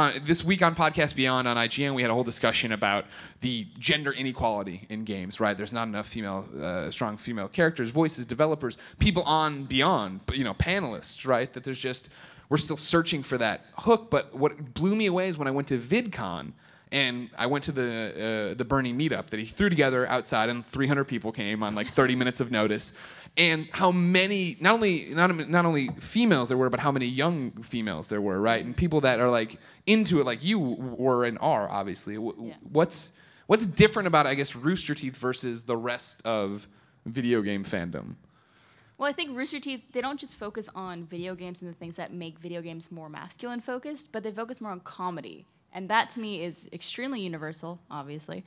on Podcast Beyond on IGN, we had a whole discussion about the gender inequality in games, right? There's not enough female, strong female characters, voices, developers, people on Beyond, you know, panelists, right? That there's just, we're still searching for that hook. But what blew me away is when I went to VidCon, and I went to the Bernie meetup that he threw together outside, and 300 people came on like 30 minutes of notice. And how many, not only females there were, but how many young females there were, right? And people that are like into it, like you were and are, obviously. Yeah. What's different about, I guess, Rooster Teeth versus the rest of video game fandom? Well, I think Rooster Teeth, they don't just focus on video games and the things that make video games more masculine focused, but they focus more on comedy. And that, to me, is extremely universal, obviously.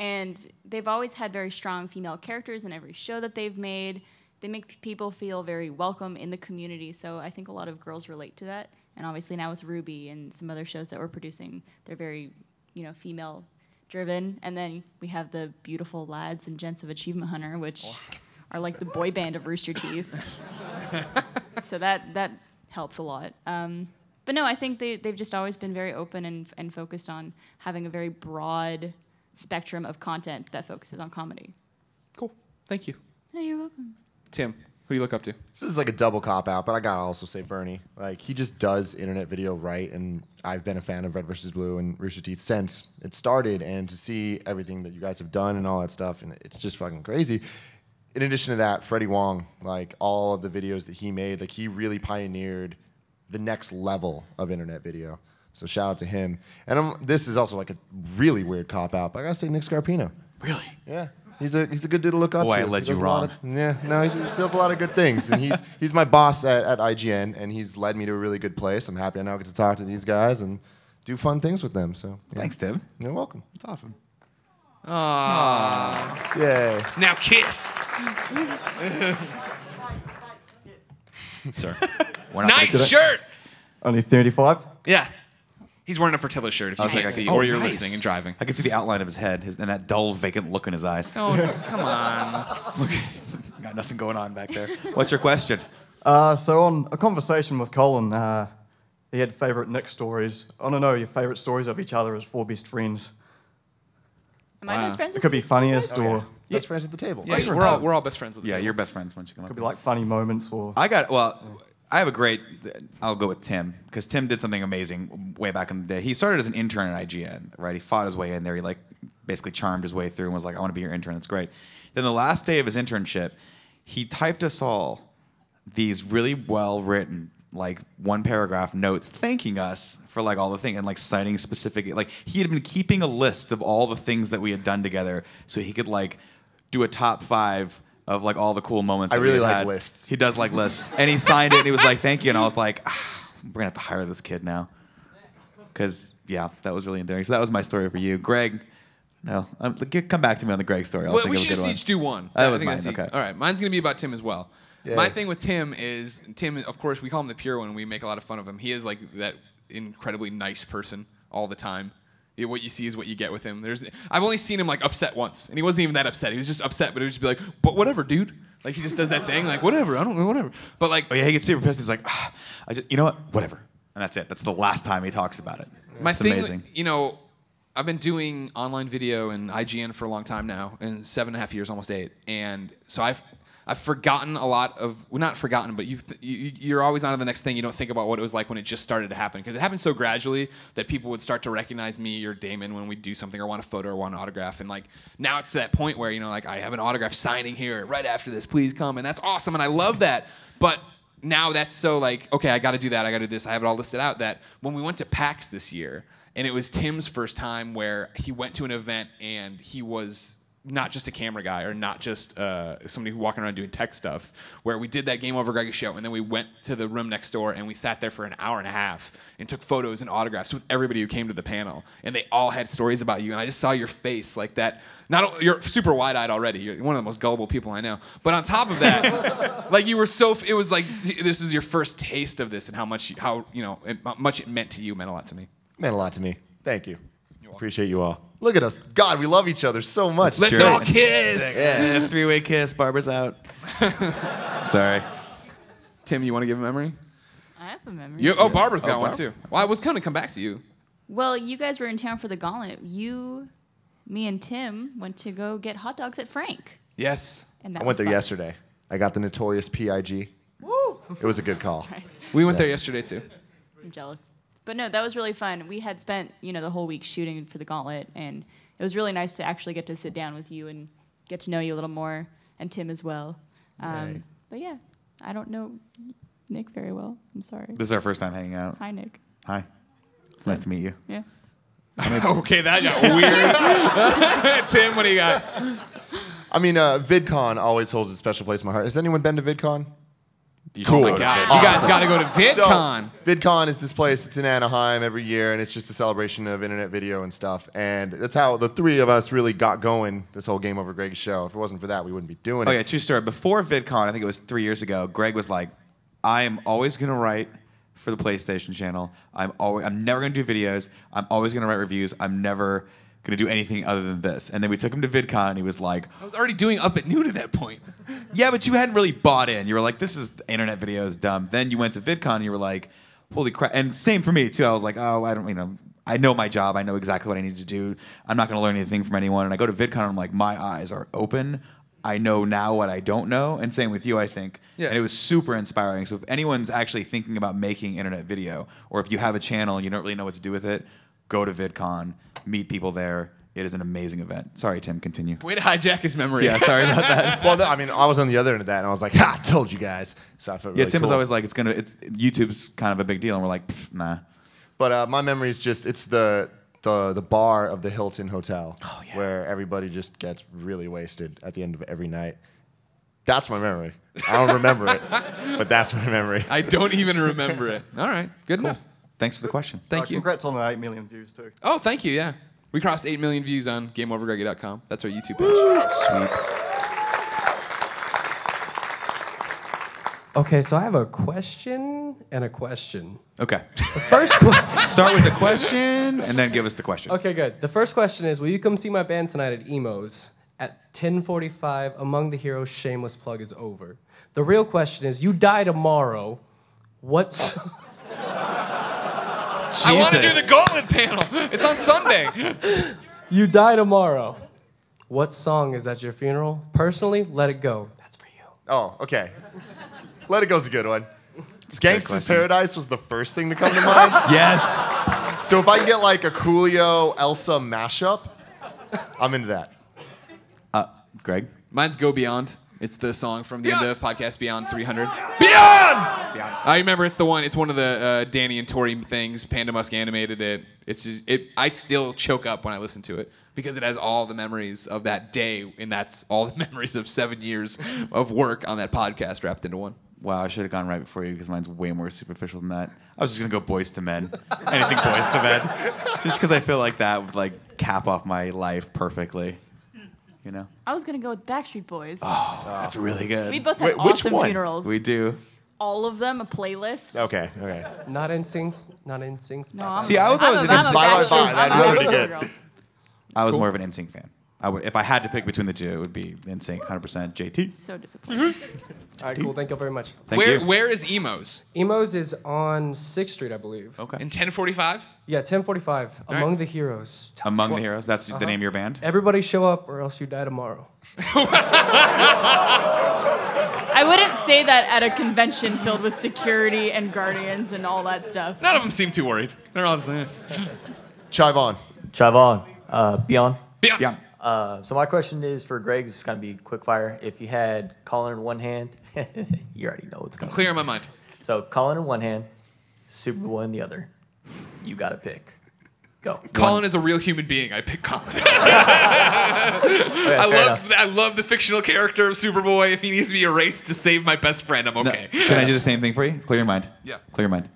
And they've always had very strong female characters in every show that they've made. They make people feel very welcome in the community. So I think a lot of girls relate to that. And obviously now with RWBY and some other shows that we're producing, they're very, you know, female-driven. And then we have the beautiful lads and gents of Achievement Hunter, which are like the boy band of Rooster Teeth. So that helps a lot. But no, I think they've just always been very open and focused on having a very broad spectrum of content that focuses on comedy. Cool. Thank you. No, you're welcome. Tim, who do you look up to? This is like a double cop-out, but I gotta also say Bernie. Like, he just does internet video right, and I've been a fan of Red vs. Blue and Rooster Teeth since it started, and to see everything that you guys have done and all that stuff, and it's just fucking crazy. In addition to that, Freddie Wong, like, all of the videos that he made, like, he really pioneered the next level of internet video. So shout out to him. And this is also like a really weird cop-out, but I gotta say Nick Scarpino. Really? Yeah. He's a good dude to look up to. I led you wrong. Yeah, no, he does a lot of good things. And he's my boss at IGN, and he's led me to a really good place. I'm happy I now get to talk to these guys and do fun things with them. So yeah. Thanks, Tim. You're welcome. It's awesome. Aww. Yay. Now kiss. Sir. Nice shirt! Only 35? Yeah. He's wearing a Portillo shirt if you can't see, or you're listening and driving. I can see the outline of his head and that dull, vacant look in his eyes. Oh, come on. Look, he's got nothing going on back there. What's your question? So on a conversation with Colin, he had favorite Nick stories. I don't know, your favorite stories of each other as four best friends. Am I best friends with you? It could be funniest or... Best friends at the table. Yeah, we're all best friends at the table. Yeah, you're best friends once you come up. Could be like funny moments or... I have a great... I'll go with Tim, because Tim did something amazing way back in the day. He started as an intern at IGN, right? He fought his way in there. He like basically charmed his way through and was like, I want to be your intern. That's great. Then the last day of his internship, he typed us all these really well-written, like, one-paragraph notes thanking us for, like, all the things and, like, citing specific... Like, he had been keeping a list of all the things that we had done together so he could, like... do a top five of like all the cool moments. I really like lists. He does like lists. And he signed it and he was like, thank you. And I was like, we're gonna have to hire this kid now. Cause yeah, that was really endearing. So that was my story for you. Greg, no, come back to me on the Greg story. Well, we should just each do one. That was mine, okay. All right, mine's gonna be about Tim as well. Yay. My thing with Tim is, Tim, of course, we call him the pure one. We make a lot of fun of him. He is like that incredibly nice person all the time. What you see is what you get with him. I've only seen him like upset once, and he wasn't even that upset. He was just upset, but it would just be like, but whatever, dude. Like, he just does that thing, like, whatever, I don't, whatever. But like, oh yeah, he gets super pissed. He's like, ah, I just, you know what, whatever. And that's it. That's the last time he talks about it. My thing, amazing. You know, I've been doing online video and IGN for a long time now, and 7.5 years, almost 8. And so I've forgotten a lot of, well, not forgotten, but you're always on to the next thing. You don't think about what it was like when it just started to happen, because it happened so gradually that people would start to recognize me or Damon when we do something, or want a photo or want an autograph. And like, now it's to that point where, you know, like, I have an autograph signing here right after this, please come. And that's awesome, and I love that. But now that's so like, okay, I got to do that, I got to do this, I have it all listed out, that when we went to PAX this year, and it was Tim's first time where he went to an event and he was not just a camera guy, or not just somebody who walking around doing tech stuff, where we did that Game Over Greg show, and then we went to the room next door and we sat there for 1.5 hours and took photos and autographs with everybody who came to the panel, and they all had stories about you, and I just saw your face like that. Not, you're super wide-eyed already. You're one of the most gullible people I know. But on top of that, like, you were so, it was like, this was your first taste of this, and how much, how, you know, much it meant to you meant a lot to me. Meant a lot to me. Thank you. Appreciate you all. Look at us. God, we love each other so much. Let's all kiss. Yeah. Three-way kiss. Barbara's out. Sorry. Tim, you want to give a memory? I have a memory. Oh, Barbara's got one, too. Well, I was going to come back to you. Well, you guys were in town for the Gauntlet. You, me, and Tim went to go get hot dogs at Frank. Yes. And I went there yesterday. I got the notorious PIG. Woo! It was a good call. Nice. We went there yesterday, too. I'm jealous. But no, that was really fun. We had spent, you know, the whole week shooting for the Gauntlet, and it was really nice to actually get to sit down with you and get to know you a little more, and Tim as well. Right. But yeah, I don't know Nick very well. I'm sorry. This is our first time hanging out. Hi, Nick. Hi. It's nice to meet you. Yeah. Okay, that got weird. Tim, what do you got? I mean, VidCon always holds a special place in my heart. Has anyone been to VidCon? Cool. Oh my God. Awesome. You guys got to go to VidCon. So, VidCon is this place. It's in Anaheim every year, and it's just a celebration of internet video and stuff. And that's how the three of us really got going, this whole Game Over Greg show. If it wasn't for that, we wouldn't be doing it. Oh, yeah, true story. Before VidCon, I think it was 3 years ago, Greg was like, I am always going to write for the PlayStation channel. I'm never going to do videos. I'm always going to write reviews. I'm never going to do anything other than this. And then we took him to VidCon, and he was like... I was already doing Up at Noon at that point. Yeah, but you hadn't really bought in. You were like, this is internet videos, dumb. Then you went to VidCon, and you were like, holy crap. And same for me, too. I was like, oh, I don't, you know, I know my job. I know exactly what I need to do. I'm not going to learn anything from anyone. And I go to VidCon, and I'm like, my eyes are open. I know now what I don't know. And same with you, I think. Yeah. And it was super inspiring. So if anyone's actually thinking about making internet video, or if you have a channel and you don't really know what to do with it, go to VidCon, meet people there. It is an amazing event. Sorry, Tim, continue. Way to hijack his memory. Yeah, sorry about that. Well, I mean, I was on the other end of that, and I was like, ha, I told you guys. So I felt really Tim was always like, YouTube's kind of a big deal, and we're like, nah. But my memory is just, it's the bar of the Hilton Hotel, where everybody just gets really wasted at the end of every night. That's my memory. I don't remember it, but that's my memory. I don't even remember it. All right, good enough. Thanks for the question. Thank you. Congrats on the 8 million views, too. Oh, thank you, yeah. We crossed 8 million views on GameOverGreggy.com. That's our YouTube page. Sweet. Okay, so I have a question and a question. Okay. First question. Start with the question and then give us the question. Okay, good. The first question is, will you come see my band tonight at Emo's? At 10:45, Among the Heroes, Shameless Plug is over. The real question is, you die tomorrow. What's... Jesus. I want to do the Gauntlet panel. It's on Sunday. You die tomorrow. What song is at your funeral? Personally, Let It Go. That's for you. Oh, okay. Let It Go's a good one. Gangsta's Paradise was the first thing to come to mind. Yes. So if I can get like a Coolio, Elsa mashup, I'm into that. Greg? Mine's Go Beyond. It's the song from the end of Podcast Beyond 300. Beyond! I remember it's the one. It's one of the Danny and Tori things. Panda Musk animated it. It's just, I still choke up when I listen to it because it has all the memories of that day, and that's all the memories of 7 years of work on that podcast wrapped into one. Wow, I should have gone right before you because mine's way more superficial than that. I was just gonna go Boys to Men. Anything Boys to Men, just because I feel like that would like cap off my life perfectly. You know? I was going to go with Backstreet Boys. Oh, that's really good. We both have awesome funerals. We do. All of them, a playlist. Okay, okay. Not NSYNC. Not NSYNC. No, see, I was always an NSYNC fan. I was more of an NSYNC fan. I would, if I had to pick between the two, it would be *NSYNC*, 100%. JT. So disappointed. All right, cool. Thank you very much. Thank you. Where is Emo's? Emo's is on 6th Street, I believe. Okay. In 1045? Yeah, 1045. All Among the Heroes. Among the Heroes. That's the name of your band. Everybody show up, or else you die tomorrow. I wouldn't say that at a convention filled with security and guardians and all that stuff. None of them seem too worried. They're all just like, eh. Chive on. Beyond. So my question is for Greg. It's going to be quick fire. If you had Colin in one hand, you already know what's going to be. Clear in my mind. So Colin in one hand, Superboy in the other. You got to pick. Go. Colin is a real human being. I pick Colin. Okay, I love the fictional character of Superboy. If he needs to be erased to save my best friend, I'm okay. No, can I do the same thing for you? Clear your mind. Yeah. Clear your mind.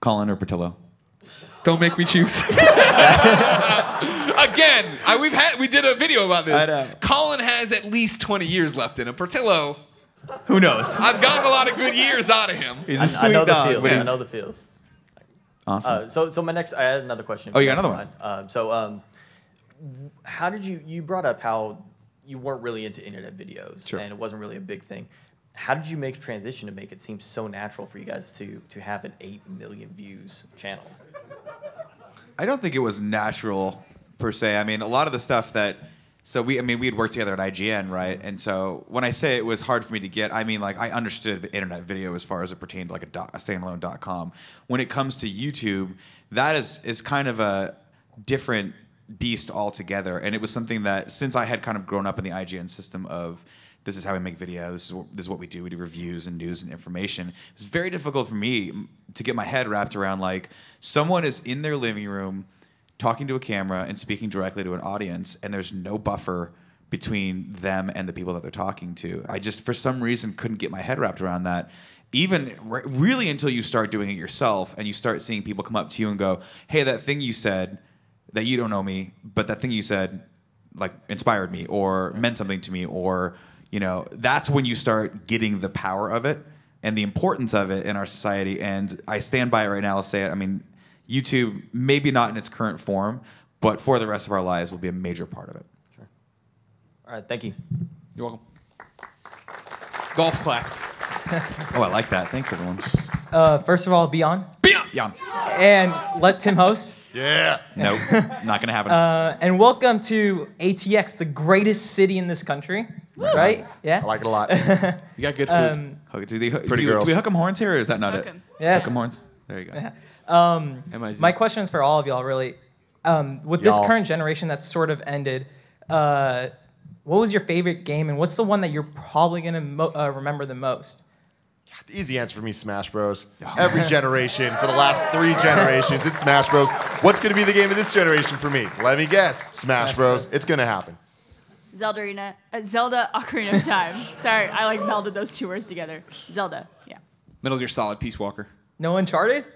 Colin or Portillo? Don't make me choose. Again, we did a video about this. I know. Colin has at least 20 years left in him. Portillo, who knows? I've gotten a lot of good years out of him. He's a sweet dog. I know the feels. Awesome. So my next, I had another question. Oh, you got another one. How did you brought up how you weren't really into internet videos, sure, and it wasn't really a big thing. How did you make a transition to make it seem so natural for you guys to have an 8 million views channel? I don't think it was natural per se. I mean, a lot of the stuff that, we had worked together at IGN, right? And so when I say it was hard for me to get, I mean, like, I understood the internet video as far as it pertained to like a standalone .com. When it comes to YouTube, that is kind of a different beast altogether. And it was something that, since I had kind of grown up in the IGN system of, this is how we make video, this is what we do reviews and news and information. It's very difficult for me to get my head wrapped around, like, someone is in their living room talking to a camera and speaking directly to an audience, and there's no buffer between them and the people that they're talking to. I just, for some reason, couldn't get my head wrapped around that, even really until you start doing it yourself and you start seeing people come up to you and go, hey, that thing you said, that you don't know me, but that thing you said, like, inspired me or meant something to me, or... You know, that's when you start getting the power of it and the importance of it in our society. And I stand by it right now. I'll say it. I mean, YouTube, maybe not in its current form, but for the rest of our lives will be a major part of it. Sure. All right. Thank you. You're welcome. Golf claps. Oh, I like that. Thanks, everyone. First of all, Beyond. And let Tim host. Yeah. No, not going to happen. And welcome to ATX, the greatest city in this country. Woo. Right? Yeah. I like it a lot. You got good food. Pretty girls. Do we hook 'em horns here, or is that not it? Yes. Hook 'em horns. There you go. Yeah. My question is for all of y'all, really. With this current generation that's sort of ended, what was your favorite game, and what's the one that you're probably going to remember the most? The easy answer for me, Smash Bros. Every generation, for the last 3 generations, it's Smash Bros. What's going to be the game of this generation for me? Let me guess. Smash Bros. It's going to happen. Zelda Ocarina of Time. Sorry, I like melded those 2 words together. Zelda, yeah. Metal Gear Solid, Peace Walker. No Uncharted?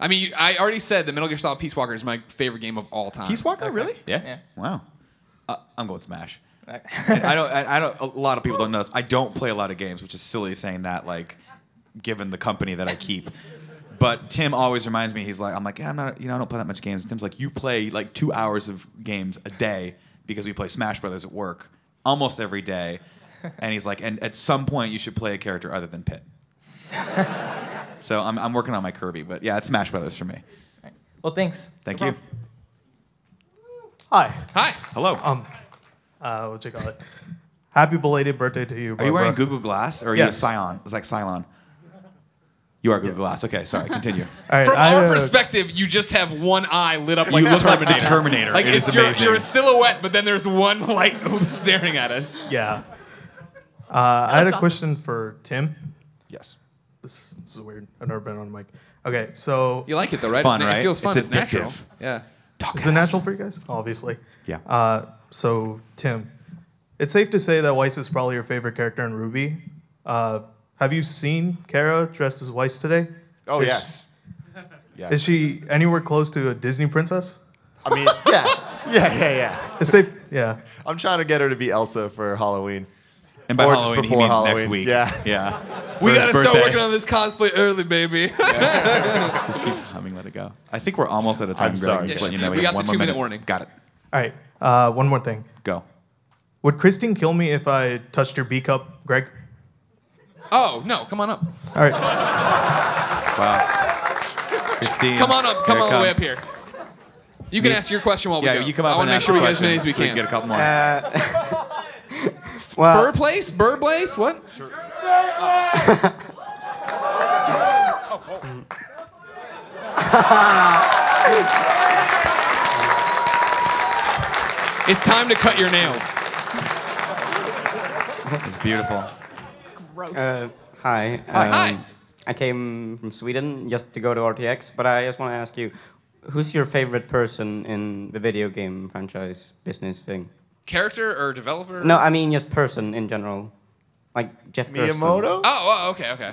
I mean, I already said that Metal Gear Solid, Peace Walker is my favorite game of all time. Peace Walker, okay. Really? Yeah. Wow. I'm going Smash. Okay. I don't. A lot of people don't know this. I don't play a lot of games, which is silly saying that, like, given the company that I keep. But Tim always reminds me. He's like, I'm like, yeah, I'm not. You know, I don't play that much games. And Tim's like, you play like 2 hours of games a day. Because we play Smash Brothers at work almost every day. And he's like, and at some point you should play a character other than Pit. So I'm working on my Kirby, but yeah, it's Smash Brothers for me. Right. Well, thanks. Thank you. Hi. Hello. What you call it? Happy belated birthday to you, Barbara. Are you wearing Google Glass, or are you a Cylon? It's like Cylon. You are Google Glass. Okay, sorry. Continue. Right, from our perspective, you just have one eye lit up like you look Terminator. Like the Terminator. Like, it's amazing. You're a silhouette, but then there's one light staring at us. Yeah. I had a question for Tim. Yes. This is weird. I've never been on a mic. Okay, so you like it though, right? It's fun, right? It feels fun. It's natural. Yeah. Is it natural for you guys? Obviously. Yeah. So Tim, it's safe to say that Weiss is probably your favorite character in RWBY. Have you seen Kara dressed as Weiss today? Oh, yes. Is she anywhere close to a Disney princess? I mean, yeah. It's safe, yeah. I'm trying to get her to be Elsa for Halloween. And by Halloween, he means next week. Yeah. We got to start working on this cosplay early, baby. Yeah. Just keeps humming, let it go. I think we're almost out of time, Greg. I'm sorry. Just letting you know, we got the 2-minute warning. Got it. All right. One more thing. Go. Would Kristen kill me if I touched her B cup, Greg? Oh, no, come on up. All right. Wow. Christine. Come on up, come on way up here. You can ask your question while we go. You come up. I want to make sure we get as many as we can. We can get a couple more. Well, fur place? Burr place? What? Sure. It's time to cut your nails. It's beautiful. Gross. Hi. Hi. I came from Sweden just to go to RTX, but I just want to ask you, who's your favorite person in the video game franchise business thing? Character or developer? No, I mean just person in general. Like Jeff Miyamoto? Oh, okay, okay.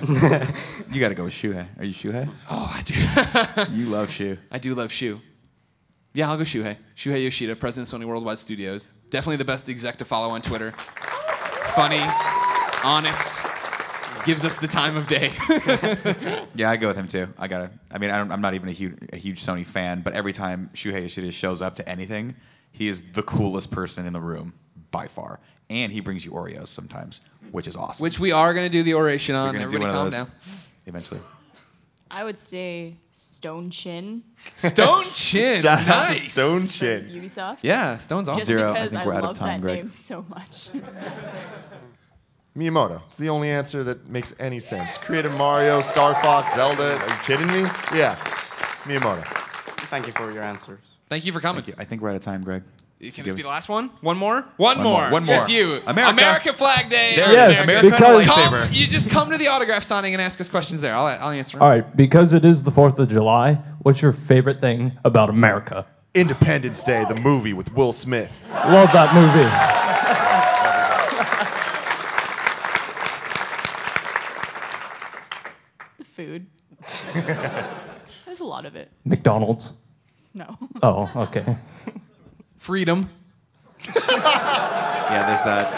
You gotta go with Shuhei. Are you Shuhei? Oh, I do. You love Shu. I do love Shu. Yeah, I'll go Shuhei. Shuhei Yoshida, president of Sony Worldwide Studios. Definitely the best exec to follow on Twitter. Funny, honest, gives us the time of day. Yeah, I go with him too. I mean, I'm not even a huge Sony fan, but every time Shuhei Yoshida shows up to anything, he is the coolest person in the room by far. And he brings you Oreos sometimes, which is awesome. Which we are going to do the oration on. Everybody calm down. Eventually. I would say Stone Chin. Stone Chin. Shout out to Stone Chin. From Ubisoft. Yeah, Stone's awesome. Just Zero. I think we're out of time, Greg. I love that name so much. Miyamoto. It's the only answer that makes any sense. Creative Mario, Star Fox, Zelda. Are you kidding me? Yeah. Miyamoto. Thank you for your answers. Thank you for coming. I think we're out of time, Greg. Can this be the last one? One more? One more. That's you. America. America Flag Day. Yes, America. You just come to the autograph signing and ask us questions there. I'll answer them. All right. Because it is the 4th of July, what's your favorite thing about America? Independence Day, the movie with Will Smith. Love that movie. The food. There's a lot of it. McDonald's. No. Oh, okay. Freedom. Yeah, there's that.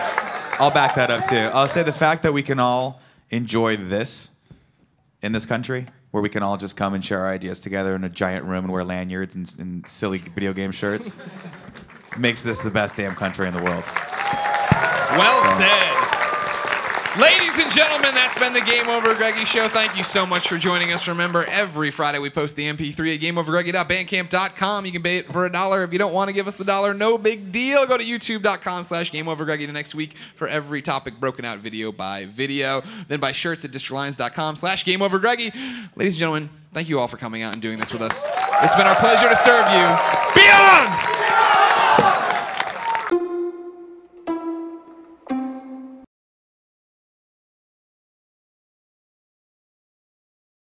I'll back that up too. I'll say the fact that we can all enjoy this in this country, where we can all just come and share our ideas together in a giant room and wear lanyards and silly video game shirts, makes this the best damn country in the world. Well said. Ladies and gentlemen, that's been the Game Over Greggy Show. Thank you so much for joining us. Remember, every Friday we post the MP3 at GameOverGreggy.bandcamp.com. You can pay it for $1. If you don't want to give us the $1, no big deal. Go to YouTube.com/GameOverGreggy the next week for every topic broken out video by video. Then buy shirts at DistroLines.com/GameOverGreggy. Ladies and gentlemen, thank you all for coming out and doing this with us. It's been our pleasure to serve you. Beyond!